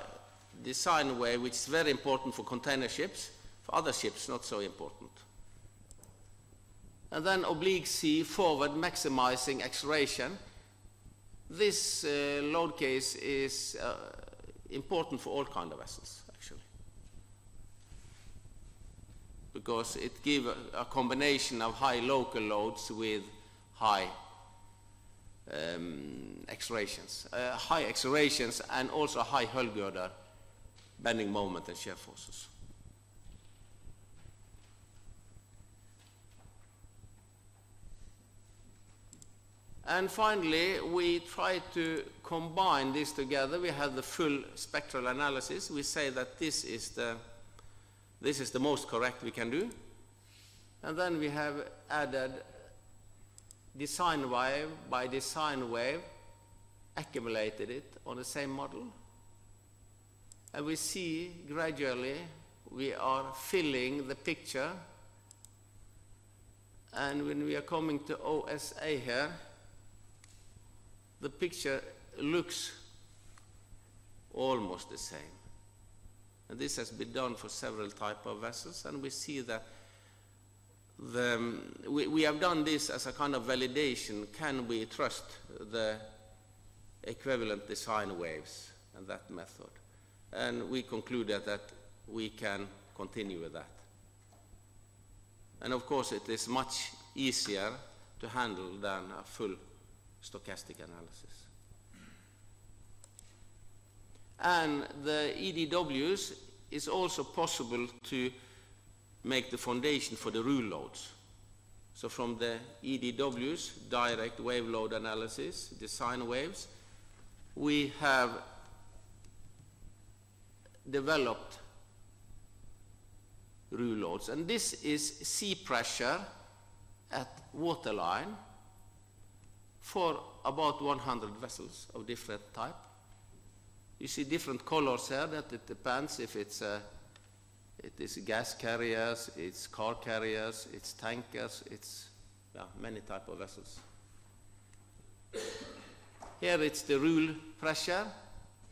design wave which is very important for container ships. For other ships, not so important. And then oblique C, forward, maximizing acceleration. This uh, load case is uh, important for all kinds of vessels, actually, because it gives a, a combination of high local loads with high Um, accelerations, uh, high accelerations, and also high hull girder bending moment and shear forces. And finally, we try to combine this together. We have the full spectral analysis. We say that this is the this is the most correct we can do, and then we have added design wave by design wave, accumulated it on the same model. And we see gradually we are filling the picture. And when we are coming to O S A here, the picture looks almost the same. And this has been done for several types of vessels, and we see that The, um, we, we have done this as a kind of validation. Can we trust the equivalent design waves and that method? And we concluded that we can continue with that. And of course, it is much easier to handle than a full stochastic analysis. And the E D Ws is also possible to make the foundation for the rule loads. So from the E D Ws, direct wave load analysis, design waves, we have developed rule loads. And this is sea pressure at waterline for about one hundred vessels of different type. You see different colors here. That it depends if it's a, it is gas carriers, it's car carriers, it's tankers, it's yeah, many type of vessels. Here it's the rule pressure.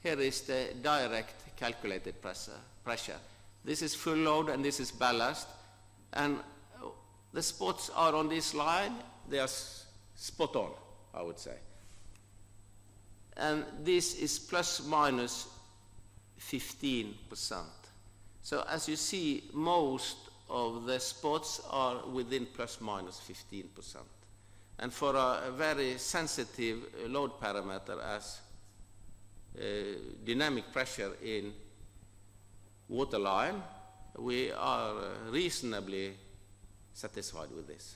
Here is the direct calculated pressure. pressure. This is full load and this is ballast. And the spots are on this line. They are spot on, I would say. And this is plus minus fifteen percent. So as you see, most of the spots are within plus minus fifteen percent. And for a very sensitive load parameter as uh, dynamic pressure in waterline, we are reasonably satisfied with this.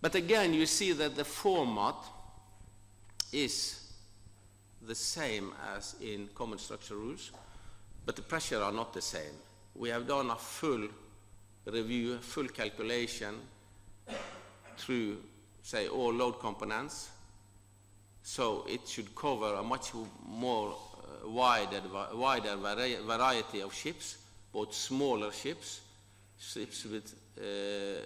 But again, you see that the format is the same as in common structure rules, but the pressure are not the same. We have done a full review, a full calculation through, say, all load components, so it should cover a much more uh, wider, wider vari variety of ships, both smaller ships, ships with uh,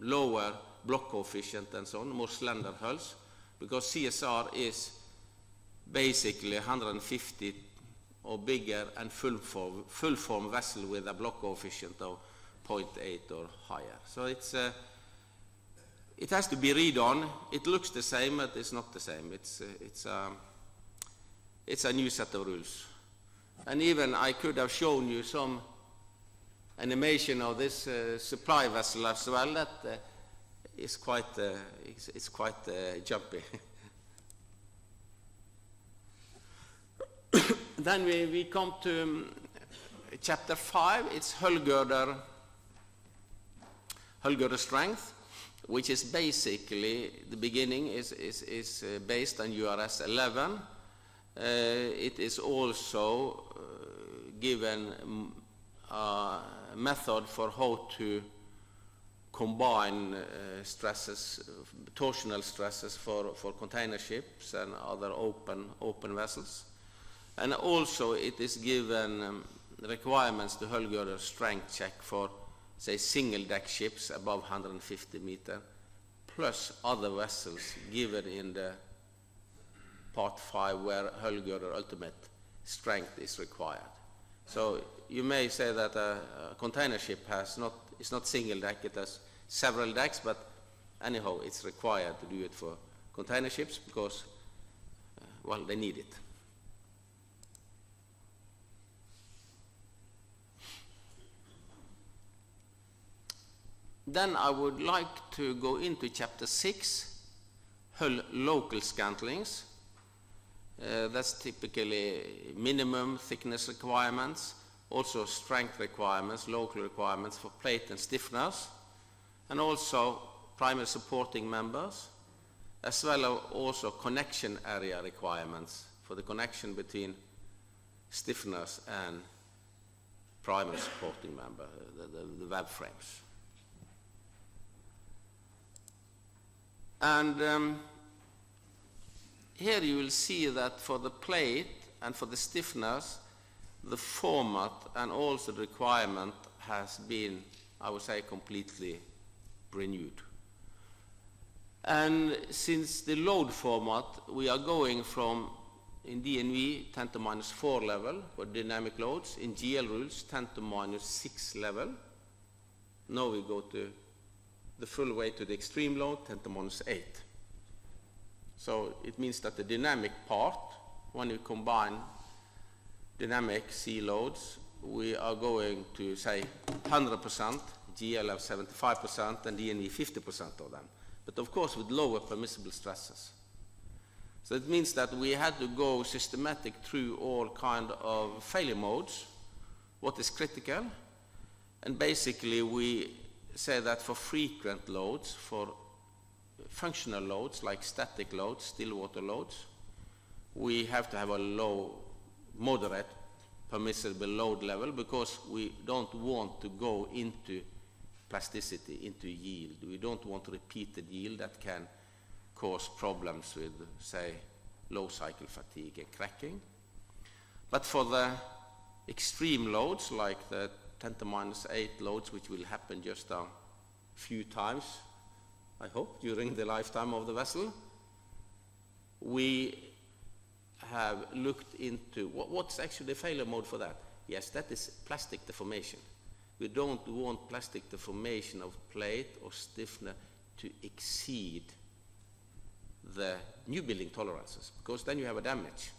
lower block coefficient and so on, more slender hulls, because C S R is basically one hundred fifty or bigger and full form, full form vessel with a block coefficient of zero point eight or higher. So it's, uh, it has to be read on. It looks the same, but it's not the same. It's, uh, it's, um, it's a new set of rules. And even I could have shown you some animation of this uh, supply vessel as well. That uh, is quite, uh, it's, it's quite uh, jumpy. Then we, we come to um, chapter five. It's hull girder, hull girder strength, which is basically the beginning is, is, is uh, based on U R S eleven. Uh, it is also uh, given a method for how to combine uh, stresses, uh, torsional stresses for, for container ships and other open, open vessels. And also it is given um, requirements to hull girder strength check for, say, single deck ships above one hundred fifty meter, plus other vessels given in the part five where hull girder ultimate strength is required. So you may say that a, a container ship has not, it's not single deck, it has several decks, but anyhow it's required to do it for container ships because, uh, well, they need it. Then I would like to go into chapter six, hull local scantlings. Uh, that's typically minimum thickness requirements, also strength requirements, local requirements for plate and stiffeners, and also primary supporting members, as well as also connection area requirements for the connection between stiffeners and primary supporting member, the, the, the web frames. And um, here you will see that for the plate and for the stiffeners, the format and also the requirement has been, I would say, completely renewed. And since the load format, we are going from, in D N V, ten to minus four level for dynamic loads. In G L rules, ten to minus six level. Now we go to the full way to the extreme load, ten to minus eight. So it means that the dynamic part, when we combine dynamic sea loads, we are going to, say, one hundred percent, G L of seventy-five percent, and D N V fifty percent of them. But of course with lower permissible stresses. So it means that we had to go systematic through all kind of failure modes, what is critical, and basically we say that for frequent loads, for functional loads like static loads, still water loads, we have to have a low, moderate, permissible load level, because we don't want to go into plasticity, into yield. We don't want repeated yield that can cause problems with, say, low cycle fatigue and cracking. But for the extreme loads, like the ten to the minus eight loads, which will happen just a few times, I hope, during the lifetime of the vessel, we have looked into what, what's actually the failure mode for that. Yes, that is plastic deformation. We don't want plastic deformation of plate or stiffener to exceed the new building tolerances, because then you have a damage.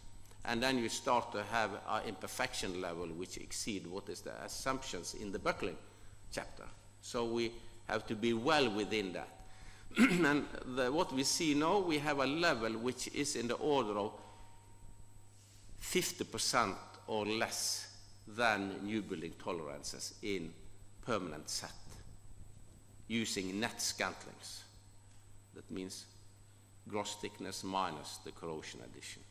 And then you start to have an imperfection level which exceed what is the assumptions in the buckling chapter. So we have to be well within that. And the, what we see now, we have a level which is in the order of fifty percent or less than new building tolerances in permanent set using net scantlings. That means gross thickness minus the corrosion addition.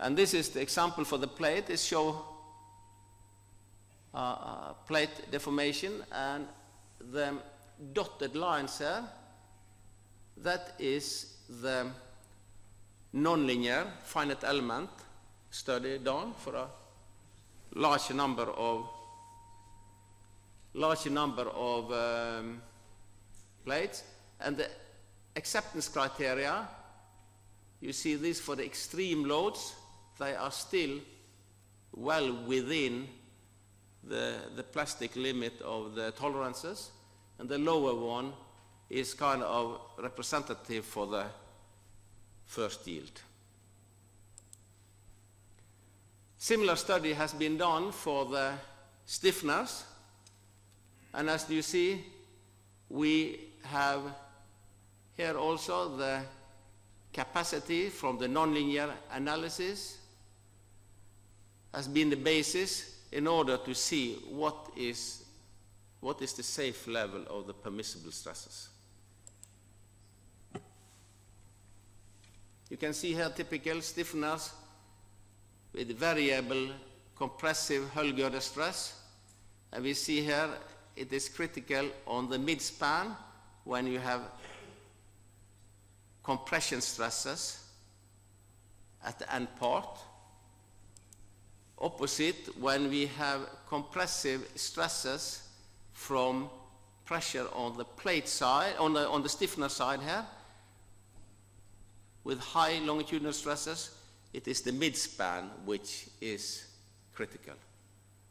And this is the example for the plate. It shows uh, uh, plate deformation, and the dotted lines here, that is the nonlinear finite element study done for a large number of large number of um, plates, and the acceptance criteria. You see this for the extreme loads. They are still well within the, the plastic limit of the tolerances, and the lower one is kind of representative for the first yield. Similar study has been done for the stiffeners, and as you see, we have here also the capacity from the nonlinear analysis has been the basis in order to see what is, what is the safe level of the permissible stresses. You can see here typical stiffeners with variable compressive hull girder stress, and we see here it is critical on the mid-span when you have compression stresses at the end part. Opposite, when we have compressive stresses from pressure on the plate side, on the, on the stiffener side here, with high longitudinal stresses, it is the mid-span which is critical.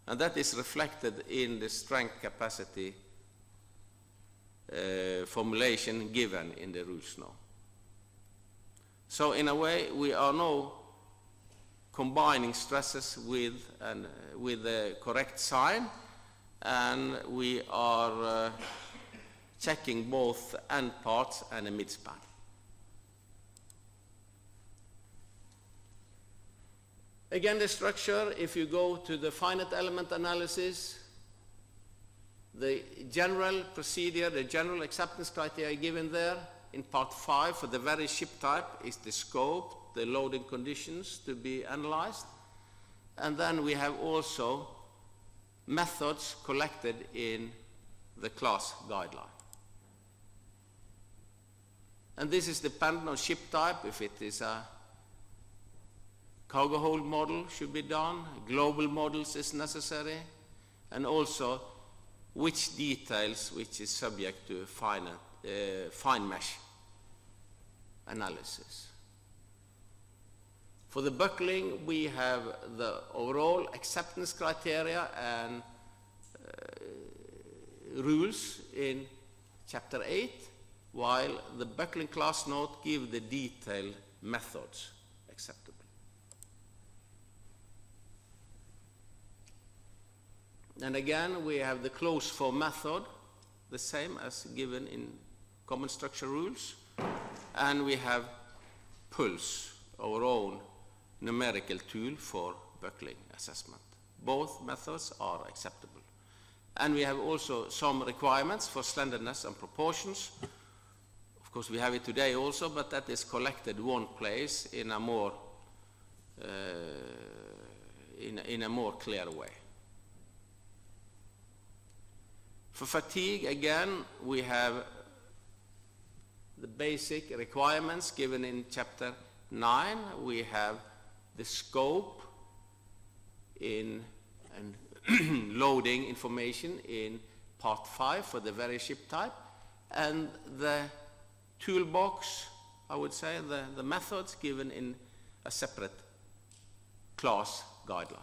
And that is reflected in the strength capacity uh, formulation given in the rules now. So in a way, we are now combining stresses with, an, uh, with the correct sign, and we are uh, checking both end parts and the mid-span. Again, the structure, if you go to the finite element analysis, the general procedure, the general acceptance criteria given there in part five for the very ship type is the scope, the loading conditions to be analyzed, and then we have also methods collected in the class guideline. And this is dependent on ship type. If it is a cargo hold model, should be done, global models is necessary, and also which details which is subject to fine, uh, fine mesh analysis. For the buckling, we have the overall acceptance criteria and uh, rules in chapter eight, while the buckling class note gives the detailed methods acceptable. And again, we have the closed form method, the same as given in common structure rules, and we have PULSE, our own numerical tool for buckling assessment. Both methods are acceptable. And we have also some requirements for slenderness and proportions. Of course, we have it today also, but that is collected one place in a more uh, in, in a more clear way. For fatigue, again, we have the basic requirements given in chapter nine. We have the scope in and loading information in part five for the very ship type, and the toolbox, I would say, the, the methods given in a separate class guideline.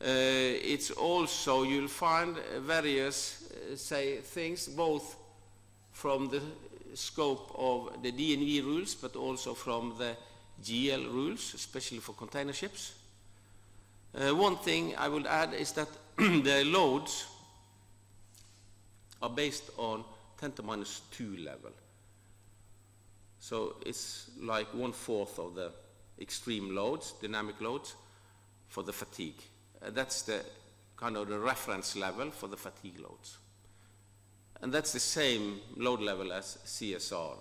Uh, it's also, you'll find various, uh, say, things, both from the scope of the D N V rules, but also from the G L rules, especially for container ships. Uh, one thing I would add is that the loads are based on ten to the minus two level. So it's like one fourth of the extreme loads, dynamic loads, for the fatigue. Uh, that's the kind of the reference level for the fatigue loads. And that's the same load level as C S R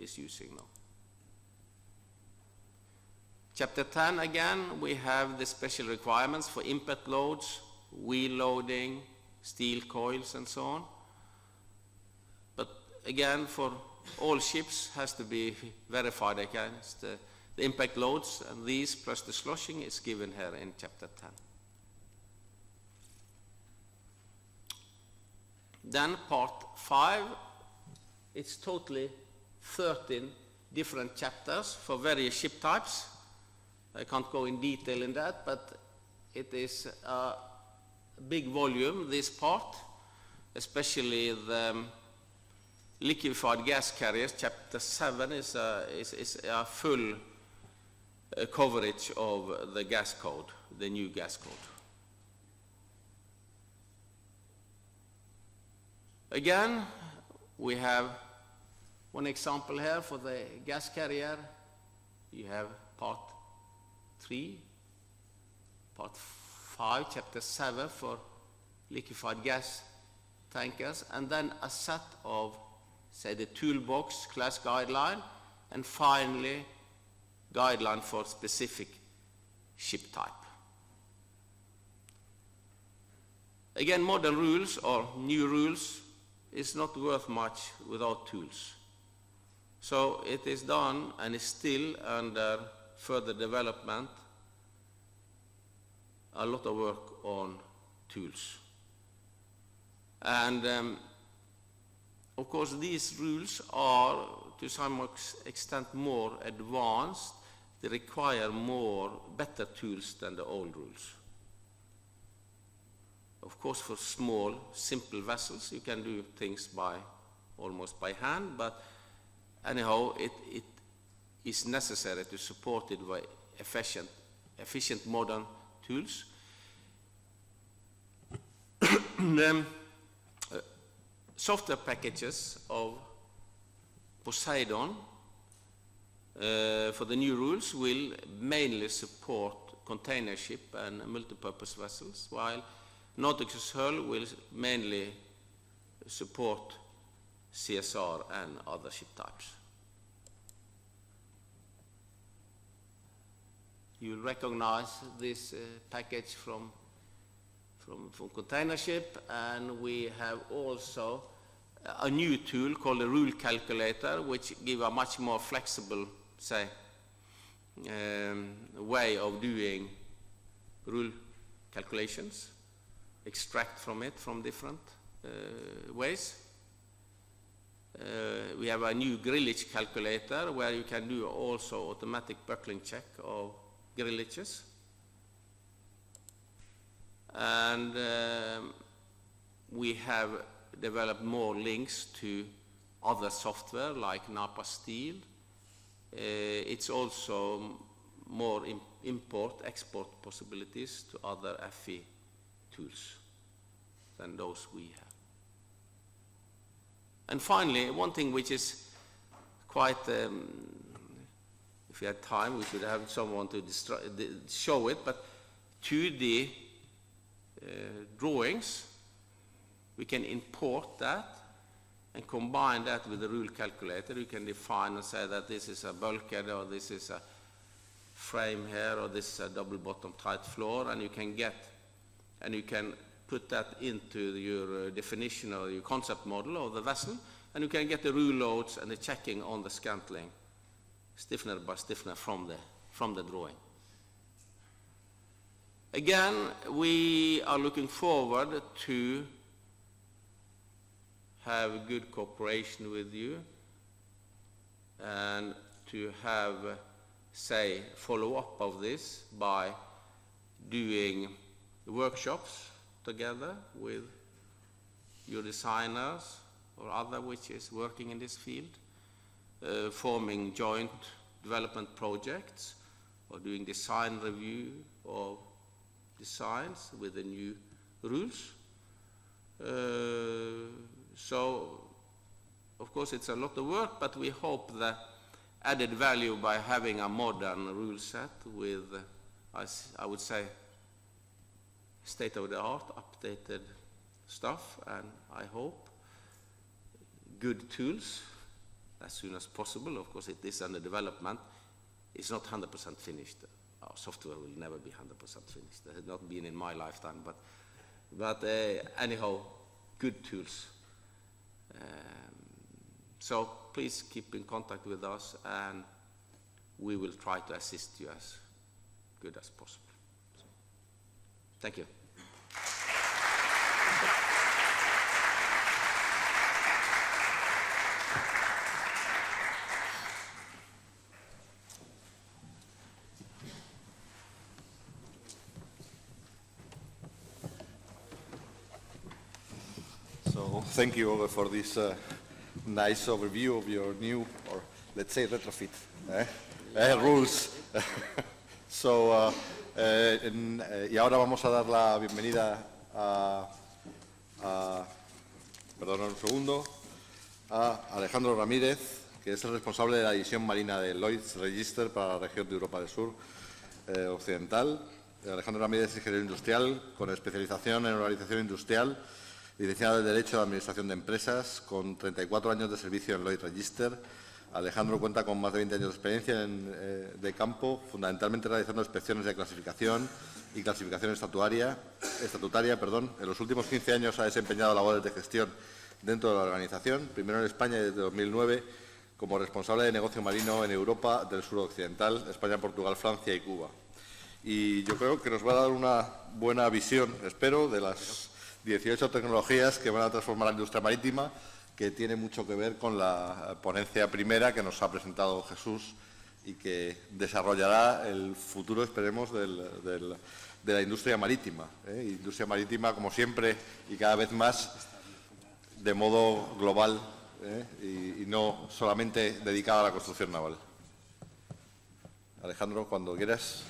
is using now. Chapter ten, again, we have the special requirements for impact loads, wheel loading, steel coils, and so on. But again, for all ships has to be verified against the, the impact loads, and these plus the sloshing is given here in chapter ten. Then part five, it's totally thirteen different chapters for various ship types. I can't go in detail in that, but it is a big volume, this part, especially the liquefied gas carriers. Chapter seven is a, is, is a full uh, coverage of the gas code, the new gas code. Again, we have one example here for the gas carrier. You have part three, part five, chapter seven for liquefied gas tankers, and then a set of, say, the toolbox class guideline, and finally, guideline for specific ship type. Again, modern rules or new rules is not worth much without tools. So it is done and is still under further development, a lot of work on tools. And um, of course these rules are to some extent more advanced. They require more, better tools than the old rules. Of course, for small, simple vessels, you can do things by almost by hand, but anyhow, it, it is necessary to support it by efficient, efficient modern tools. um, uh, software packages of Poseidon uh, for the new rules will mainly support container ship and multipurpose vessels, while Nautix's hull will mainly support C S R and other ship types. You will recognize this uh, package from, from, from container ship, and we have also a new tool called the rule calculator, which gives a much more flexible, say, um, way of doing rule calculations. Extract from it from different uh, ways. Uh, we have a new grillage calculator where you can do also automatic buckling check of grillages. And um, we have developed more links to other software like Napa Steel. Uh, it's also more im import, export possibilities to other F E tools than those we have. And finally, one thing which is quite, um, if we had time, we could have someone to show it, but two D uh, drawings, We can import that and combine that with the rule calculator. You can define and say that this is a bulkhead, or this is a frame here, or this is a double bottom tight floor, and you can get, and you can put that into your definition or your concept model of the vessel, and you can get the rule loads and the checking on the scantling, stiffener by stiffener from the, from the drawing. Again, we are looking forward to have good cooperation with you and to have, say, follow-up of this by doing workshops together with your designers or other which is working in this field, uh, forming joint development projects or doing design review of designs with the new rules. Uh, so, of course, it's a lot of work, but we hope that added value by having a modern rule set with, I, I would say, state-of-the-art, updated stuff, and I hope good tools as soon as possible. Of course, it is under development. It's not one hundred percent finished. Our software will never be one hundred percent finished. That has not been in my lifetime, but, but uh, anyhow, good tools. Um, so please keep in contact with us, and we will try to assist you as good as possible. So, thank you. Thank you, Åge, for this uh, nice overview of your new, or let's say retrofit, eh? Eh, rules. So, uh, eh, en, eh, y ahora vamos a dar la bienvenida a, a perdón un segundo, a Alejandro Ramírez, que es el responsable de la división marina de Lloyd's Register para la región de Europa del Sur eh, Occidental. Alejandro Ramírez es ingeniero industrial con especialización en organización industrial, licenciado en Derecho de Administración de Empresas, con treinta y cuatro años de servicio en Lloyd's Register. Alejandro cuenta con más de veinte años de experiencia en, eh, de campo, fundamentalmente realizando inspecciones de clasificación y clasificación estatutaria, estatutaria, perdón. En los últimos quince años ha desempeñado labores de gestión dentro de la organización, primero en España desde dos mil nueve, como responsable de negocio marino en Europa del Sur Occidental, España, Portugal, Francia y Cuba. Y yo creo que nos va a dar una buena visión, espero, de las dieciocho tecnologías que van a transformar la industria marítima, que tiene mucho que ver con la ponencia primera que nos ha presentado Jesús y que desarrollará el futuro, esperemos, del, del, de la industria marítima. ¿eh? Industria marítima, como siempre, y cada vez más de modo global ¿eh? y, y no solamente dedicada a la construcción naval. Alejandro, cuando quieras.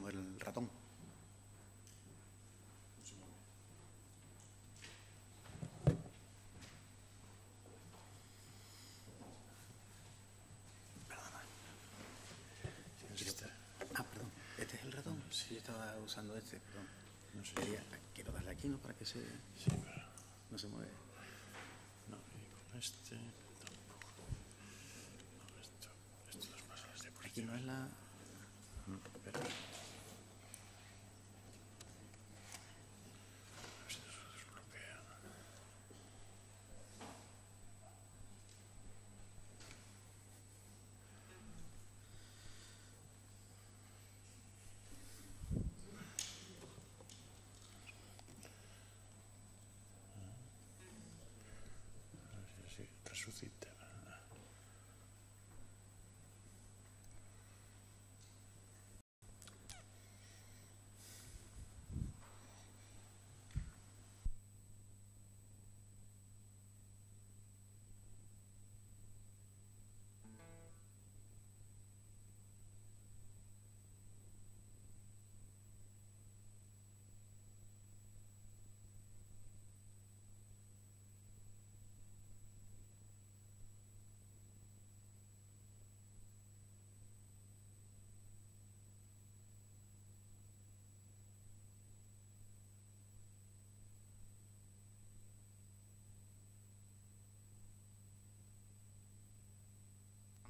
Mover el ratón. Perdona. Ah, perdón. ¿Este es el ratón? Sí, yo estaba usando este, perdón. No sé. Quería, quiero darle aquí, ¿no? Para que se... Sí, pero... No se mueve. No, y con este... Tampoco. No, esto... Esto es más las de por aquí. Aquí no es la... No, pero... su cita.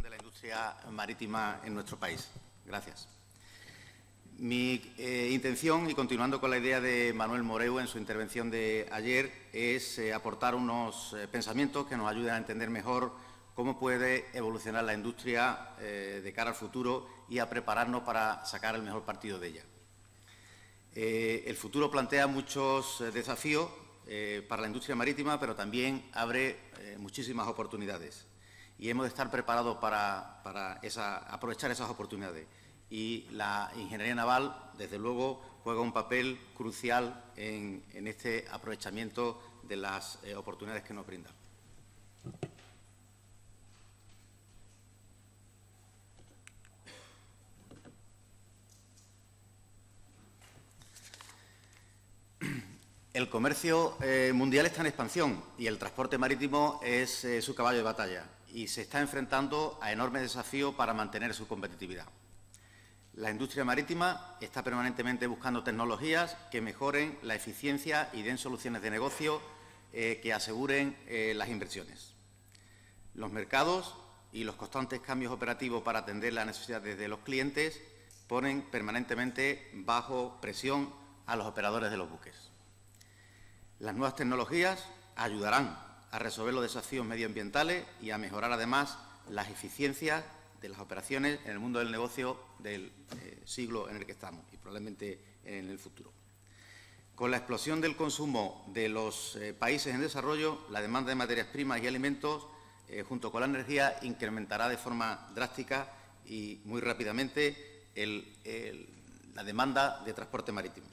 De la industria marítima en nuestro país. Gracias. Mi eh, intención, y continuando con la idea de Manuel Moreu en su intervención de ayer, es eh, aportar unos eh, pensamientos que nos ayuden a entender mejor cómo puede evolucionar la industria eh, de cara al futuro y a prepararnos para sacar el mejor partido de ella. Eh, el futuro plantea muchos eh, desafíos eh, para la industria marítima, pero también abre eh, muchísimas oportunidades. Y hemos de estar preparados para, para esa, aprovechar esas oportunidades. Y la ingeniería naval, desde luego, juega un papel crucial en, en este aprovechamiento de las eh, oportunidades que nos brinda. El comercio eh, mundial está en expansión y el transporte marítimo es eh, su caballo de batalla. Y se está enfrentando a enormes desafíos para mantener su competitividad. La industria marítima está permanentemente buscando tecnologías que mejoren la eficiencia y den soluciones de negocio eh, que aseguren eh, las inversiones. Los mercados y los constantes cambios operativos para atender las necesidades de los clientes ponen permanentemente bajo presión a los operadores de los buques. Las nuevas tecnologías ayudarán a resolver los desafíos medioambientales y a mejorar, además, las eficiencias de las operaciones en el mundo del negocio del eh, siglo en el que estamos y probablemente en el futuro. Con la explosión del consumo de los eh, países en desarrollo, la demanda de materias primas y alimentos, eh, junto con la energía, incrementará de forma drástica y muy rápidamente el, el, la demanda de transporte marítimo.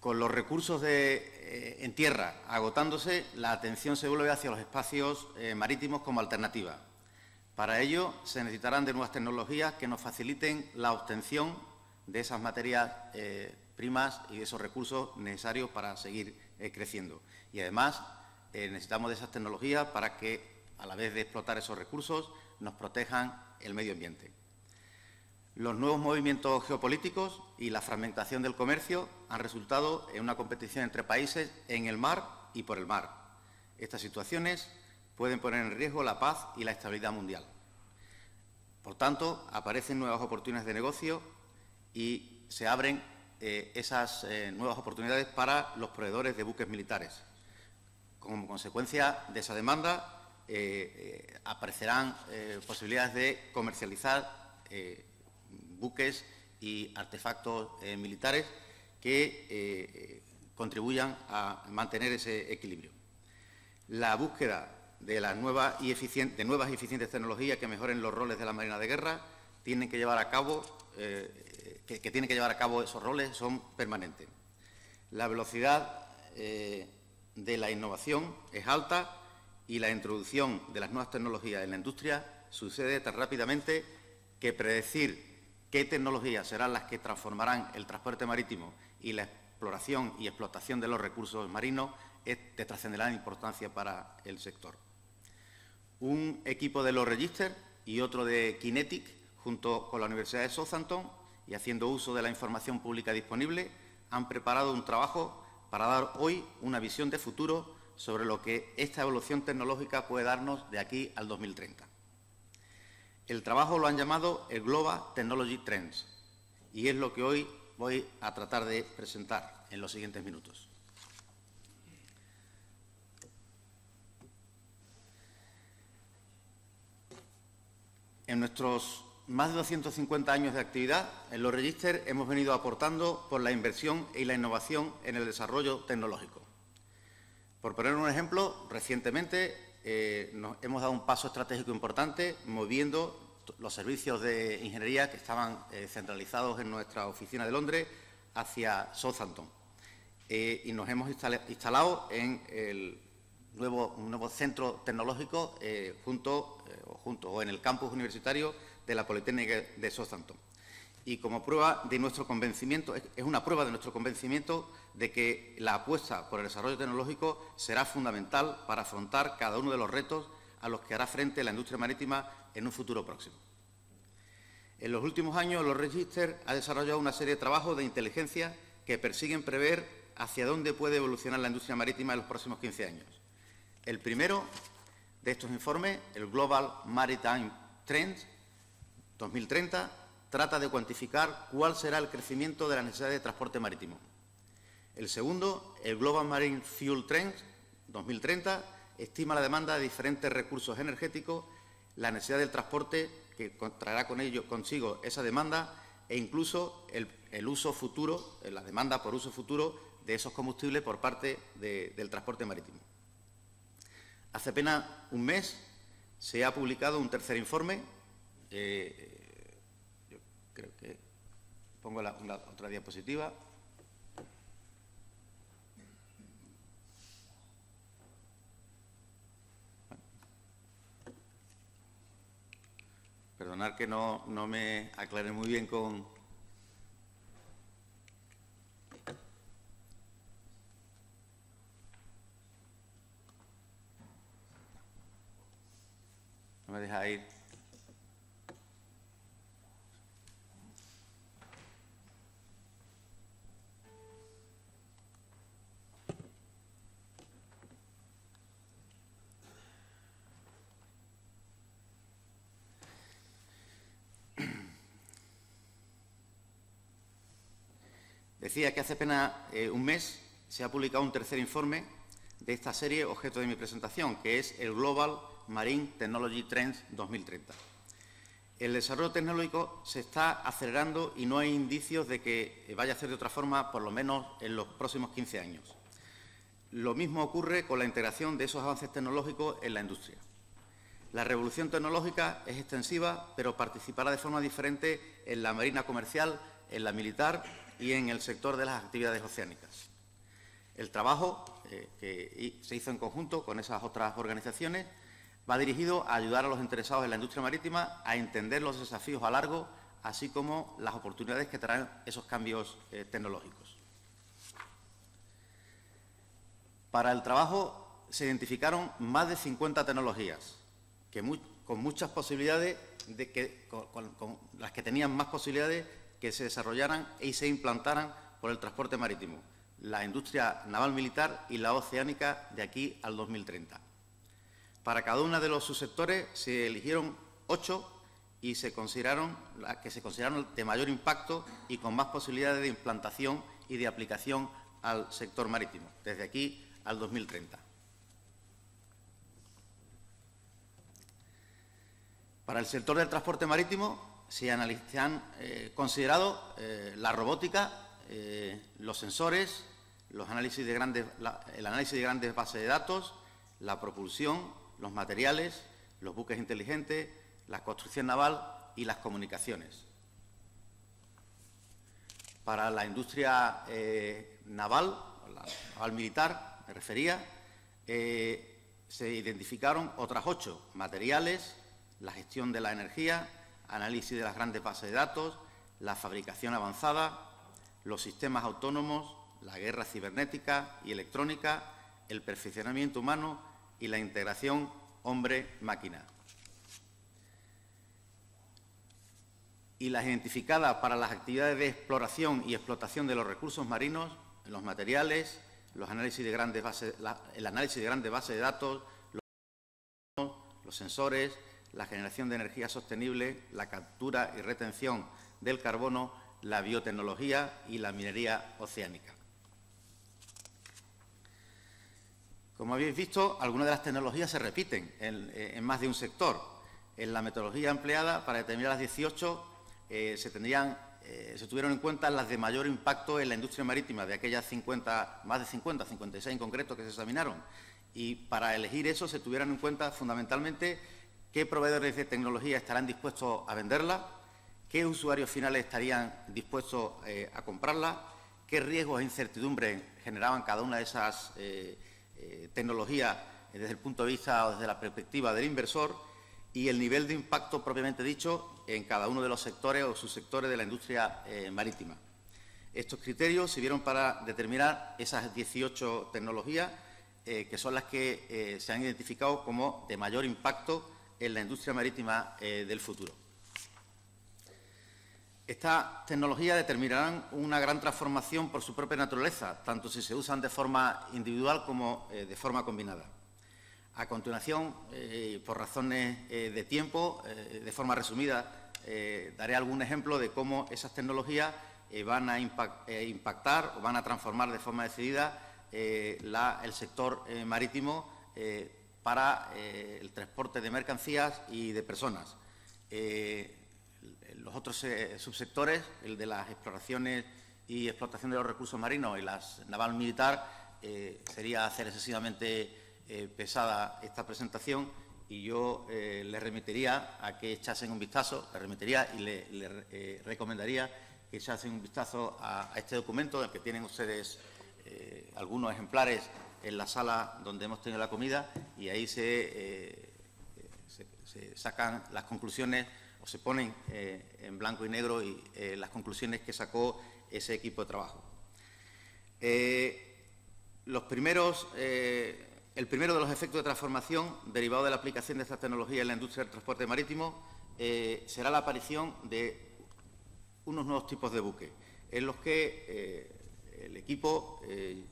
Con los recursos de, eh, en tierra agotándose, la atención se vuelve hacia los espacios eh, marítimos como alternativa. Para ello, se necesitarán de nuevas tecnologías que nos faciliten la obtención de esas materias eh, primas y de esos recursos necesarios para seguir eh, creciendo. Y, además, eh, necesitamos de esas tecnologías para que, a la vez de explotar esos recursos, nos protejan el medio ambiente. Los nuevos movimientos geopolíticos y la fragmentación del comercio han resultado en una competición entre países en el mar y por el mar. Estas situaciones pueden poner en riesgo la paz y la estabilidad mundial. Por tanto, aparecen nuevas oportunidades de negocio y se abren eh, esas eh, nuevas oportunidades para los proveedores de buques militares. Como consecuencia de esa demanda, eh, eh, aparecerán eh, posibilidades de comercializar eh, buques y artefactos eh, militares que eh, contribuyan a mantener ese equilibrio. La búsqueda de, las nuevas y de nuevas y eficientes tecnologías que mejoren los roles de la Marina de Guerra tienen que llevar a cabo, eh, que, que tienen que llevar a cabo esos roles son permanentes. La velocidad eh, de la innovación es alta y la introducción de las nuevas tecnologías en la industria sucede tan rápidamente que predecir qué tecnologías serán las que transformarán el transporte marítimo y la exploración y explotación de los recursos marinos es de trascendental importancia para el sector. Un equipo de Lloyd's Register y otro de Kinetic, junto con la Universidad de Southampton y haciendo uso de la información pública disponible, han preparado un trabajo para dar hoy una visión de futuro sobre lo que esta evolución tecnológica puede darnos de aquí al dos mil treinta. El trabajo lo han llamado el Global Technology Trends y es lo que hoy voy a tratar de presentar en los siguientes minutos. En nuestros más de doscientos cincuenta años de actividad, en los Register hemos venido aportando por la inversión y la innovación en el desarrollo tecnológico. Por poner un ejemplo, recientemente eh, nos hemos dado un paso estratégico importante moviendo los servicios de ingeniería que estaban eh, centralizados en nuestra oficina de Londres hacia Southampton. Eh, y nos hemos instala instalado en el nuevo, un nuevo centro tecnológico eh, junto, eh, o junto o en el campus universitario de la Politécnica de Southampton. Y como prueba de nuestro convencimiento, es una prueba de nuestro convencimiento de que la apuesta por el desarrollo tecnológico será fundamental para afrontar cada uno de los retos a los que hará frente la industria marítima en un futuro próximo. En los últimos años, los Register ha desarrollado una serie de trabajos de inteligencia que persiguen prever hacia dónde puede evolucionar la industria marítima en los próximos quince años. El primero de estos informes, el Global Maritime Trends dos mil treinta, trata de cuantificar cuál será el crecimiento de la necesidad de transporte marítimo. El segundo, el Global Marine Fuel Trends dos mil treinta, estima la demanda de diferentes recursos energéticos, la necesidad del transporte que traerá con ello consigo esa demanda e incluso el, el uso futuro, la demanda por uso futuro de esos combustibles por parte de, del transporte marítimo. Hace apenas un mes se ha publicado un tercer informe. Eh, yo creo que pongo la, una, otra diapositiva. Perdonad que no, no me aclaré muy bien con... No me deja ir. Decía que hace apenas eh, un mes se ha publicado un tercer informe de esta serie objeto de mi presentación, que es el Global Marine Technology Trends dos mil treinta. El desarrollo tecnológico se está acelerando y no hay indicios de que vaya a ser de otra forma, por lo menos en los próximos quince años. Lo mismo ocurre con la integración de esos avances tecnológicos en la industria. La revolución tecnológica es extensiva, pero participará de forma diferente en la marina comercial, en la militar y en el sector de las actividades oceánicas. El trabajo eh, que se hizo en conjunto con esas otras organizaciones va dirigido a ayudar a los interesados en la industria marítima a entender los desafíos a largo, así como las oportunidades que traen esos cambios eh, tecnológicos. Para el trabajo se identificaron más de cincuenta tecnologías, que muy, con muchas posibilidades, de que, con, con, con las que tenían más posibilidades que se desarrollaran y se implantaran por el transporte marítimo, la industria naval militar y la oceánica de aquí al dos mil treinta. Para cada uno de los subsectores se eligieron ocho y se consideraron las que se consideraron de mayor impacto y con más posibilidades de implantación y de aplicación al sector marítimo, desde aquí al dos mil treinta. Para el sector del transporte marítimo se han eh, considerado eh, la robótica, eh, los sensores, los análisis de grandes, la, el análisis de grandes bases de datos, la propulsión, los materiales, los buques inteligentes, la construcción naval y las comunicaciones. Para la industria eh, naval, la naval militar, me refería, eh, se identificaron otras ocho: materiales, la gestión de la energía, análisis de las grandes bases de datos, la fabricación avanzada, los sistemas autónomos, la guerra cibernética y electrónica, el perfeccionamiento humano y la integración hombre-máquina. Y las identificadas para las actividades de exploración y explotación de los recursos marinos, los materiales, los análisis de grandes bases, la, el análisis de grandes bases de datos, los, los sensores, la generación de energía sostenible, la captura y retención del carbono, la biotecnología y la minería oceánica. Como habéis visto, algunas de las tecnologías se repiten en, en más de un sector. en la metodología empleada para determinar las dieciocho eh, se tendrían, eh, se tuvieron en cuenta las de mayor impacto en la industria marítima, de aquellas cincuenta, más de cincuenta, cincuenta y seis en concreto que se examinaron. Y para elegir eso se tuvieron en cuenta fundamentalmente qué proveedores de tecnología estarán dispuestos a venderla, qué usuarios finales estarían dispuestos eh, a comprarla, qué riesgos e incertidumbres generaban cada una de esas eh, eh, tecnologías eh, desde el punto de vista o desde la perspectiva del inversor y el nivel de impacto propiamente dicho en cada uno de los sectores o subsectores de la industria eh, marítima. Estos criterios sirvieron para determinar esas dieciocho tecnologías eh, que son las que eh, se han identificado como de mayor impacto en la industria marítima eh, del futuro. Estas tecnologías determinarán una gran transformación por su propia naturaleza, tanto si se usan de forma individual como eh, de forma combinada. A continuación, eh, por razones eh, de tiempo, eh, de forma resumida, eh, daré algún ejemplo de cómo esas tecnologías eh, van a impact, eh, impactar o van a transformar de forma decidida eh, la, el sector eh, marítimo eh, para eh, el transporte de mercancías y de personas. Eh, Los otros eh, subsectores, el de las exploraciones y explotación de los recursos marinos y las naval militar, eh, sería hacer excesivamente eh, pesada esta presentación y yo eh, les remitiría a que echasen un vistazo, les remitiría y les le, eh, recomendaría que echasen un vistazo a, a este documento, del que tienen ustedes eh, algunos ejemplares en la sala donde hemos tenido la comida, y ahí se, eh, se, se sacan las conclusiones. Se ponen eh, en blanco y negro y, eh, las conclusiones que sacó ese equipo de trabajo. Eh, los primeros, eh, el primero de los efectos de transformación derivado de la aplicación de estas tecnologías en la industria del transporte marítimo eh, será la aparición de unos nuevos tipos de buques, en los que eh, el equipo eh,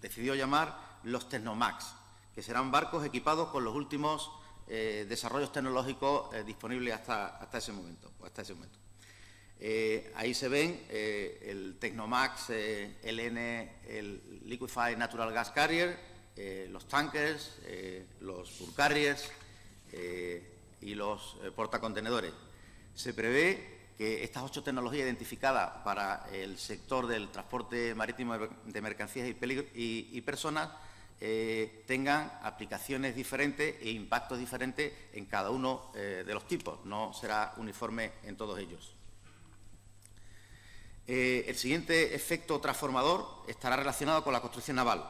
decidió llamar los Technomax, que serán barcos equipados con los últimos Eh, desarrollos tecnológicos eh, disponibles hasta, hasta ese momento. Hasta ese momento. Eh, ahí se ven eh, el Technomax, eh, L N, el Liquefied Natural Gas Carrier, eh, los tankers, eh, los bulk carriers eh, y los eh, portacontenedores. Se prevé que estas ocho tecnologías identificadas para el sector del transporte marítimo de mercancías y, peligro, y, y personas Eh, tengan aplicaciones diferentes e impactos diferentes en cada uno eh, de los tipos. No será uniforme en todos ellos. Eh, el siguiente efecto transformador estará relacionado con la construcción naval,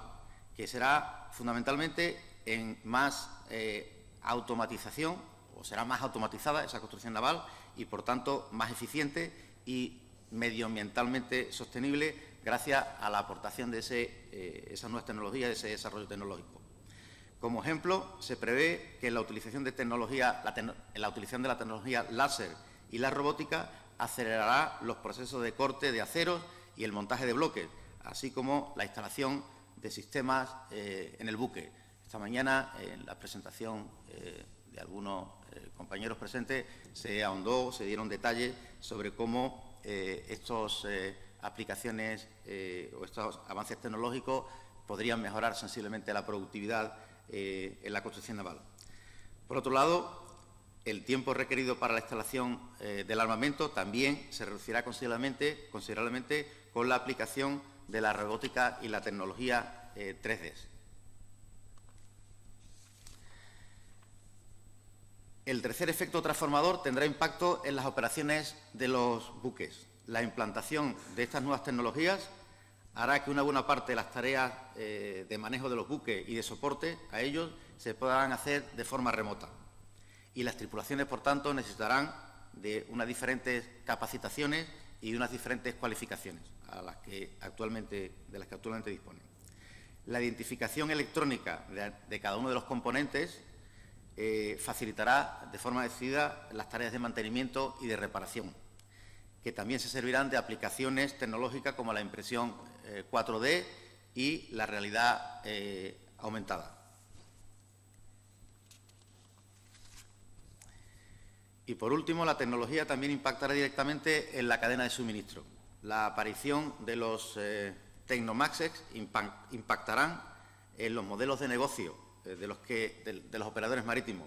que será fundamentalmente en más eh, automatización, o será más automatizada esa construcción naval y, por tanto, más eficiente y medioambientalmente sostenible, gracias a la aportación de ese, eh, esas nuevas tecnologías, de ese desarrollo tecnológico. Como ejemplo, se prevé que la utilización de tecnología, la, te la utilización de la tecnología láser y la robótica acelerará los procesos de corte de aceros y el montaje de bloques, así como la instalación de sistemas eh, en el buque. Esta mañana, en la presentación eh, de algunos eh, compañeros presentes, se ahondó, se dieron detalles sobre cómo eh, estos eh, aplicaciones eh, o estos avances tecnológicos podrían mejorar sensiblemente la productividad eh, en la construcción naval. Por otro lado, el tiempo requerido para la instalación eh, del armamento también se reducirá considerablemente, considerablemente con la aplicación de la robótica y la tecnología eh, tres D. El tercer efecto transformador tendrá impacto en las operaciones de los buques. La implantación de estas nuevas tecnologías hará que una buena parte de las tareas eh, de manejo de los buques y de soporte a ellos se puedan hacer de forma remota. Y las tripulaciones, por tanto, necesitarán de unas diferentes capacitaciones y unas diferentes cualificaciones a las que actualmente, de las que actualmente disponen. La identificación electrónica de, de cada uno de los componentes eh, facilitará de forma decidida las tareas de mantenimiento y de reparación, que también se servirán de aplicaciones tecnológicas como la impresión eh, cuatro D y la realidad eh, aumentada. Y, por último, la tecnología también impactará directamente en la cadena de suministro. La aparición de los eh, Technomaxes impact, impactarán en los modelos de negocio eh, de, los que, de, de los operadores marítimos,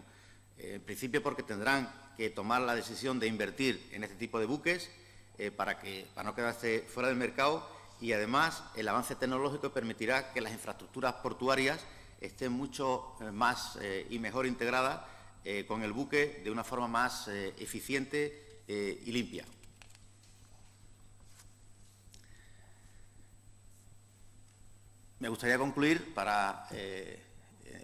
Eh, en principio porque tendrán que tomar la decisión de invertir en este tipo de buques eh, para, que, para no quedarse fuera del mercado, y además el avance tecnológico permitirá que las infraestructuras portuarias estén mucho más eh, y mejor integradas eh, con el buque de una forma más eh, eficiente eh, y limpia. Me gustaría concluir para, eh,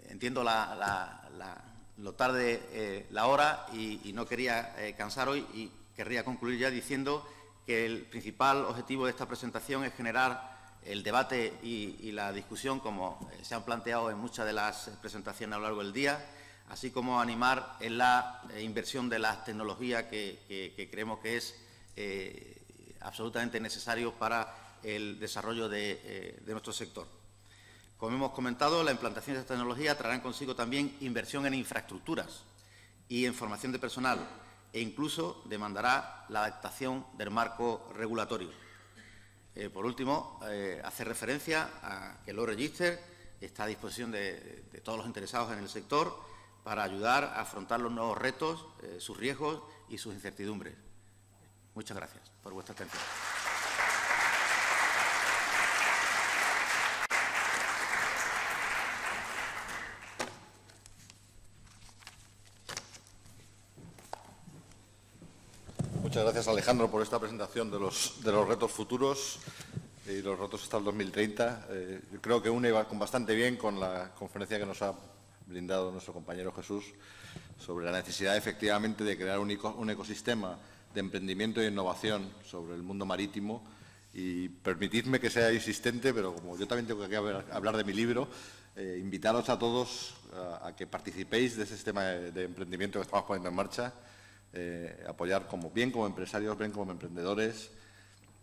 entiendo la, la, la, lo tarde, eh, la hora y, y no quería eh, cansar hoy, y querría concluir ya diciendo que el principal objetivo de esta presentación es generar el debate y, y la discusión, como eh, se han planteado en muchas de las presentaciones a lo largo del día, así como animar en la eh, inversión de las tecnologías que, que, que creemos que es eh, absolutamente necesario para el desarrollo de, eh, de nuestro sector. Como hemos comentado, la implantación de esta tecnología traerá consigo también inversión en infraestructuras y en formación de personal, e incluso demandará la adaptación del marco regulatorio. Eh, por último, eh, hace referencia a que el Lloyd's Register está a disposición de, de todos los interesados en el sector para ayudar a afrontar los nuevos retos, eh, sus riesgos y sus incertidumbres. Muchas gracias por vuestra atención. Muchas gracias, Alejandro, por esta presentación de los, de los retos futuros y los retos hasta el dos mil treinta. Eh, yo creo que une bastante bien con la conferencia que nos ha brindado nuestro compañero Jesús sobre la necesidad, efectivamente, de crear un, eco, un ecosistema de emprendimiento e innovación sobre el mundo marítimo. Y permitidme que sea insistente, pero como yo también tengo que hablar de mi libro, eh, invitaros a todos a, a que participéis de ese sistema de, de emprendimiento que estamos poniendo en marcha. Eh, apoyar como, bien como empresarios, bien como emprendedores,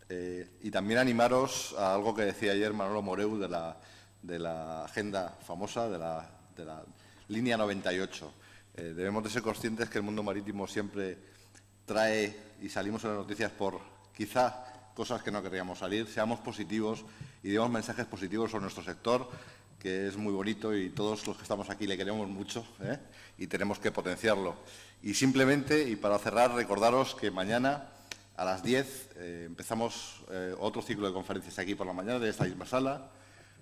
eh, y también animaros a algo que decía ayer Manuel Moreu de la, de la agenda famosa, de la, de la línea noventa y ocho. Eh, debemos de ser conscientes que el mundo marítimo siempre trae, y salimos en las noticias por quizá cosas que no queríamos salir. Seamos positivos y demos mensajes positivos sobre nuestro sector, que es muy bonito y todos los que estamos aquí le queremos mucho, ¿eh? Y tenemos que potenciarlo. Y simplemente, y para cerrar, recordaros que mañana a las diez eh, empezamos eh, otro ciclo de conferencias aquí por la mañana de esta misma sala,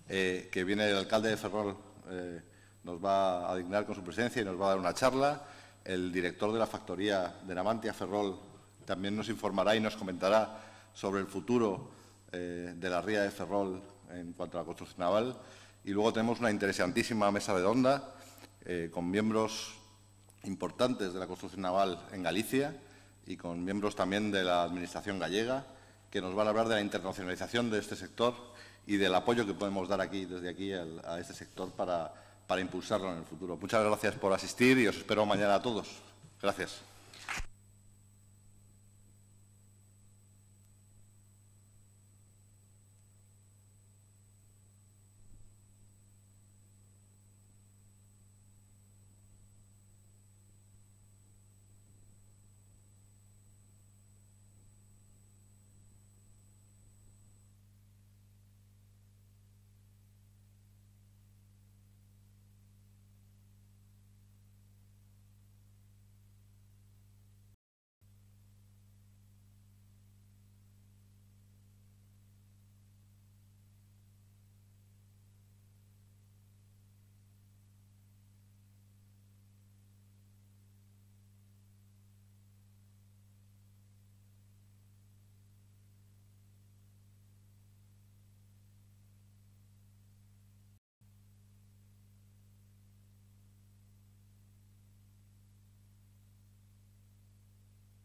eh, que viene el alcalde de Ferrol, eh, nos va a dignar con su presencia y nos va a dar una charla. El director de la factoría de Navantia Ferrol también nos informará y nos comentará sobre el futuro eh, de la ría de Ferrol en cuanto a la construcción naval. Y luego tenemos una interesantísima mesa redonda eh, con miembros importantes de la construcción naval en Galicia y con miembros también de la Administración gallega, que nos van a hablar de la internacionalización de este sector y del apoyo que podemos dar aquí, desde aquí, al, a este sector para, para impulsarlo en el futuro. Muchas gracias por asistir y os espero mañana a todos. Gracias.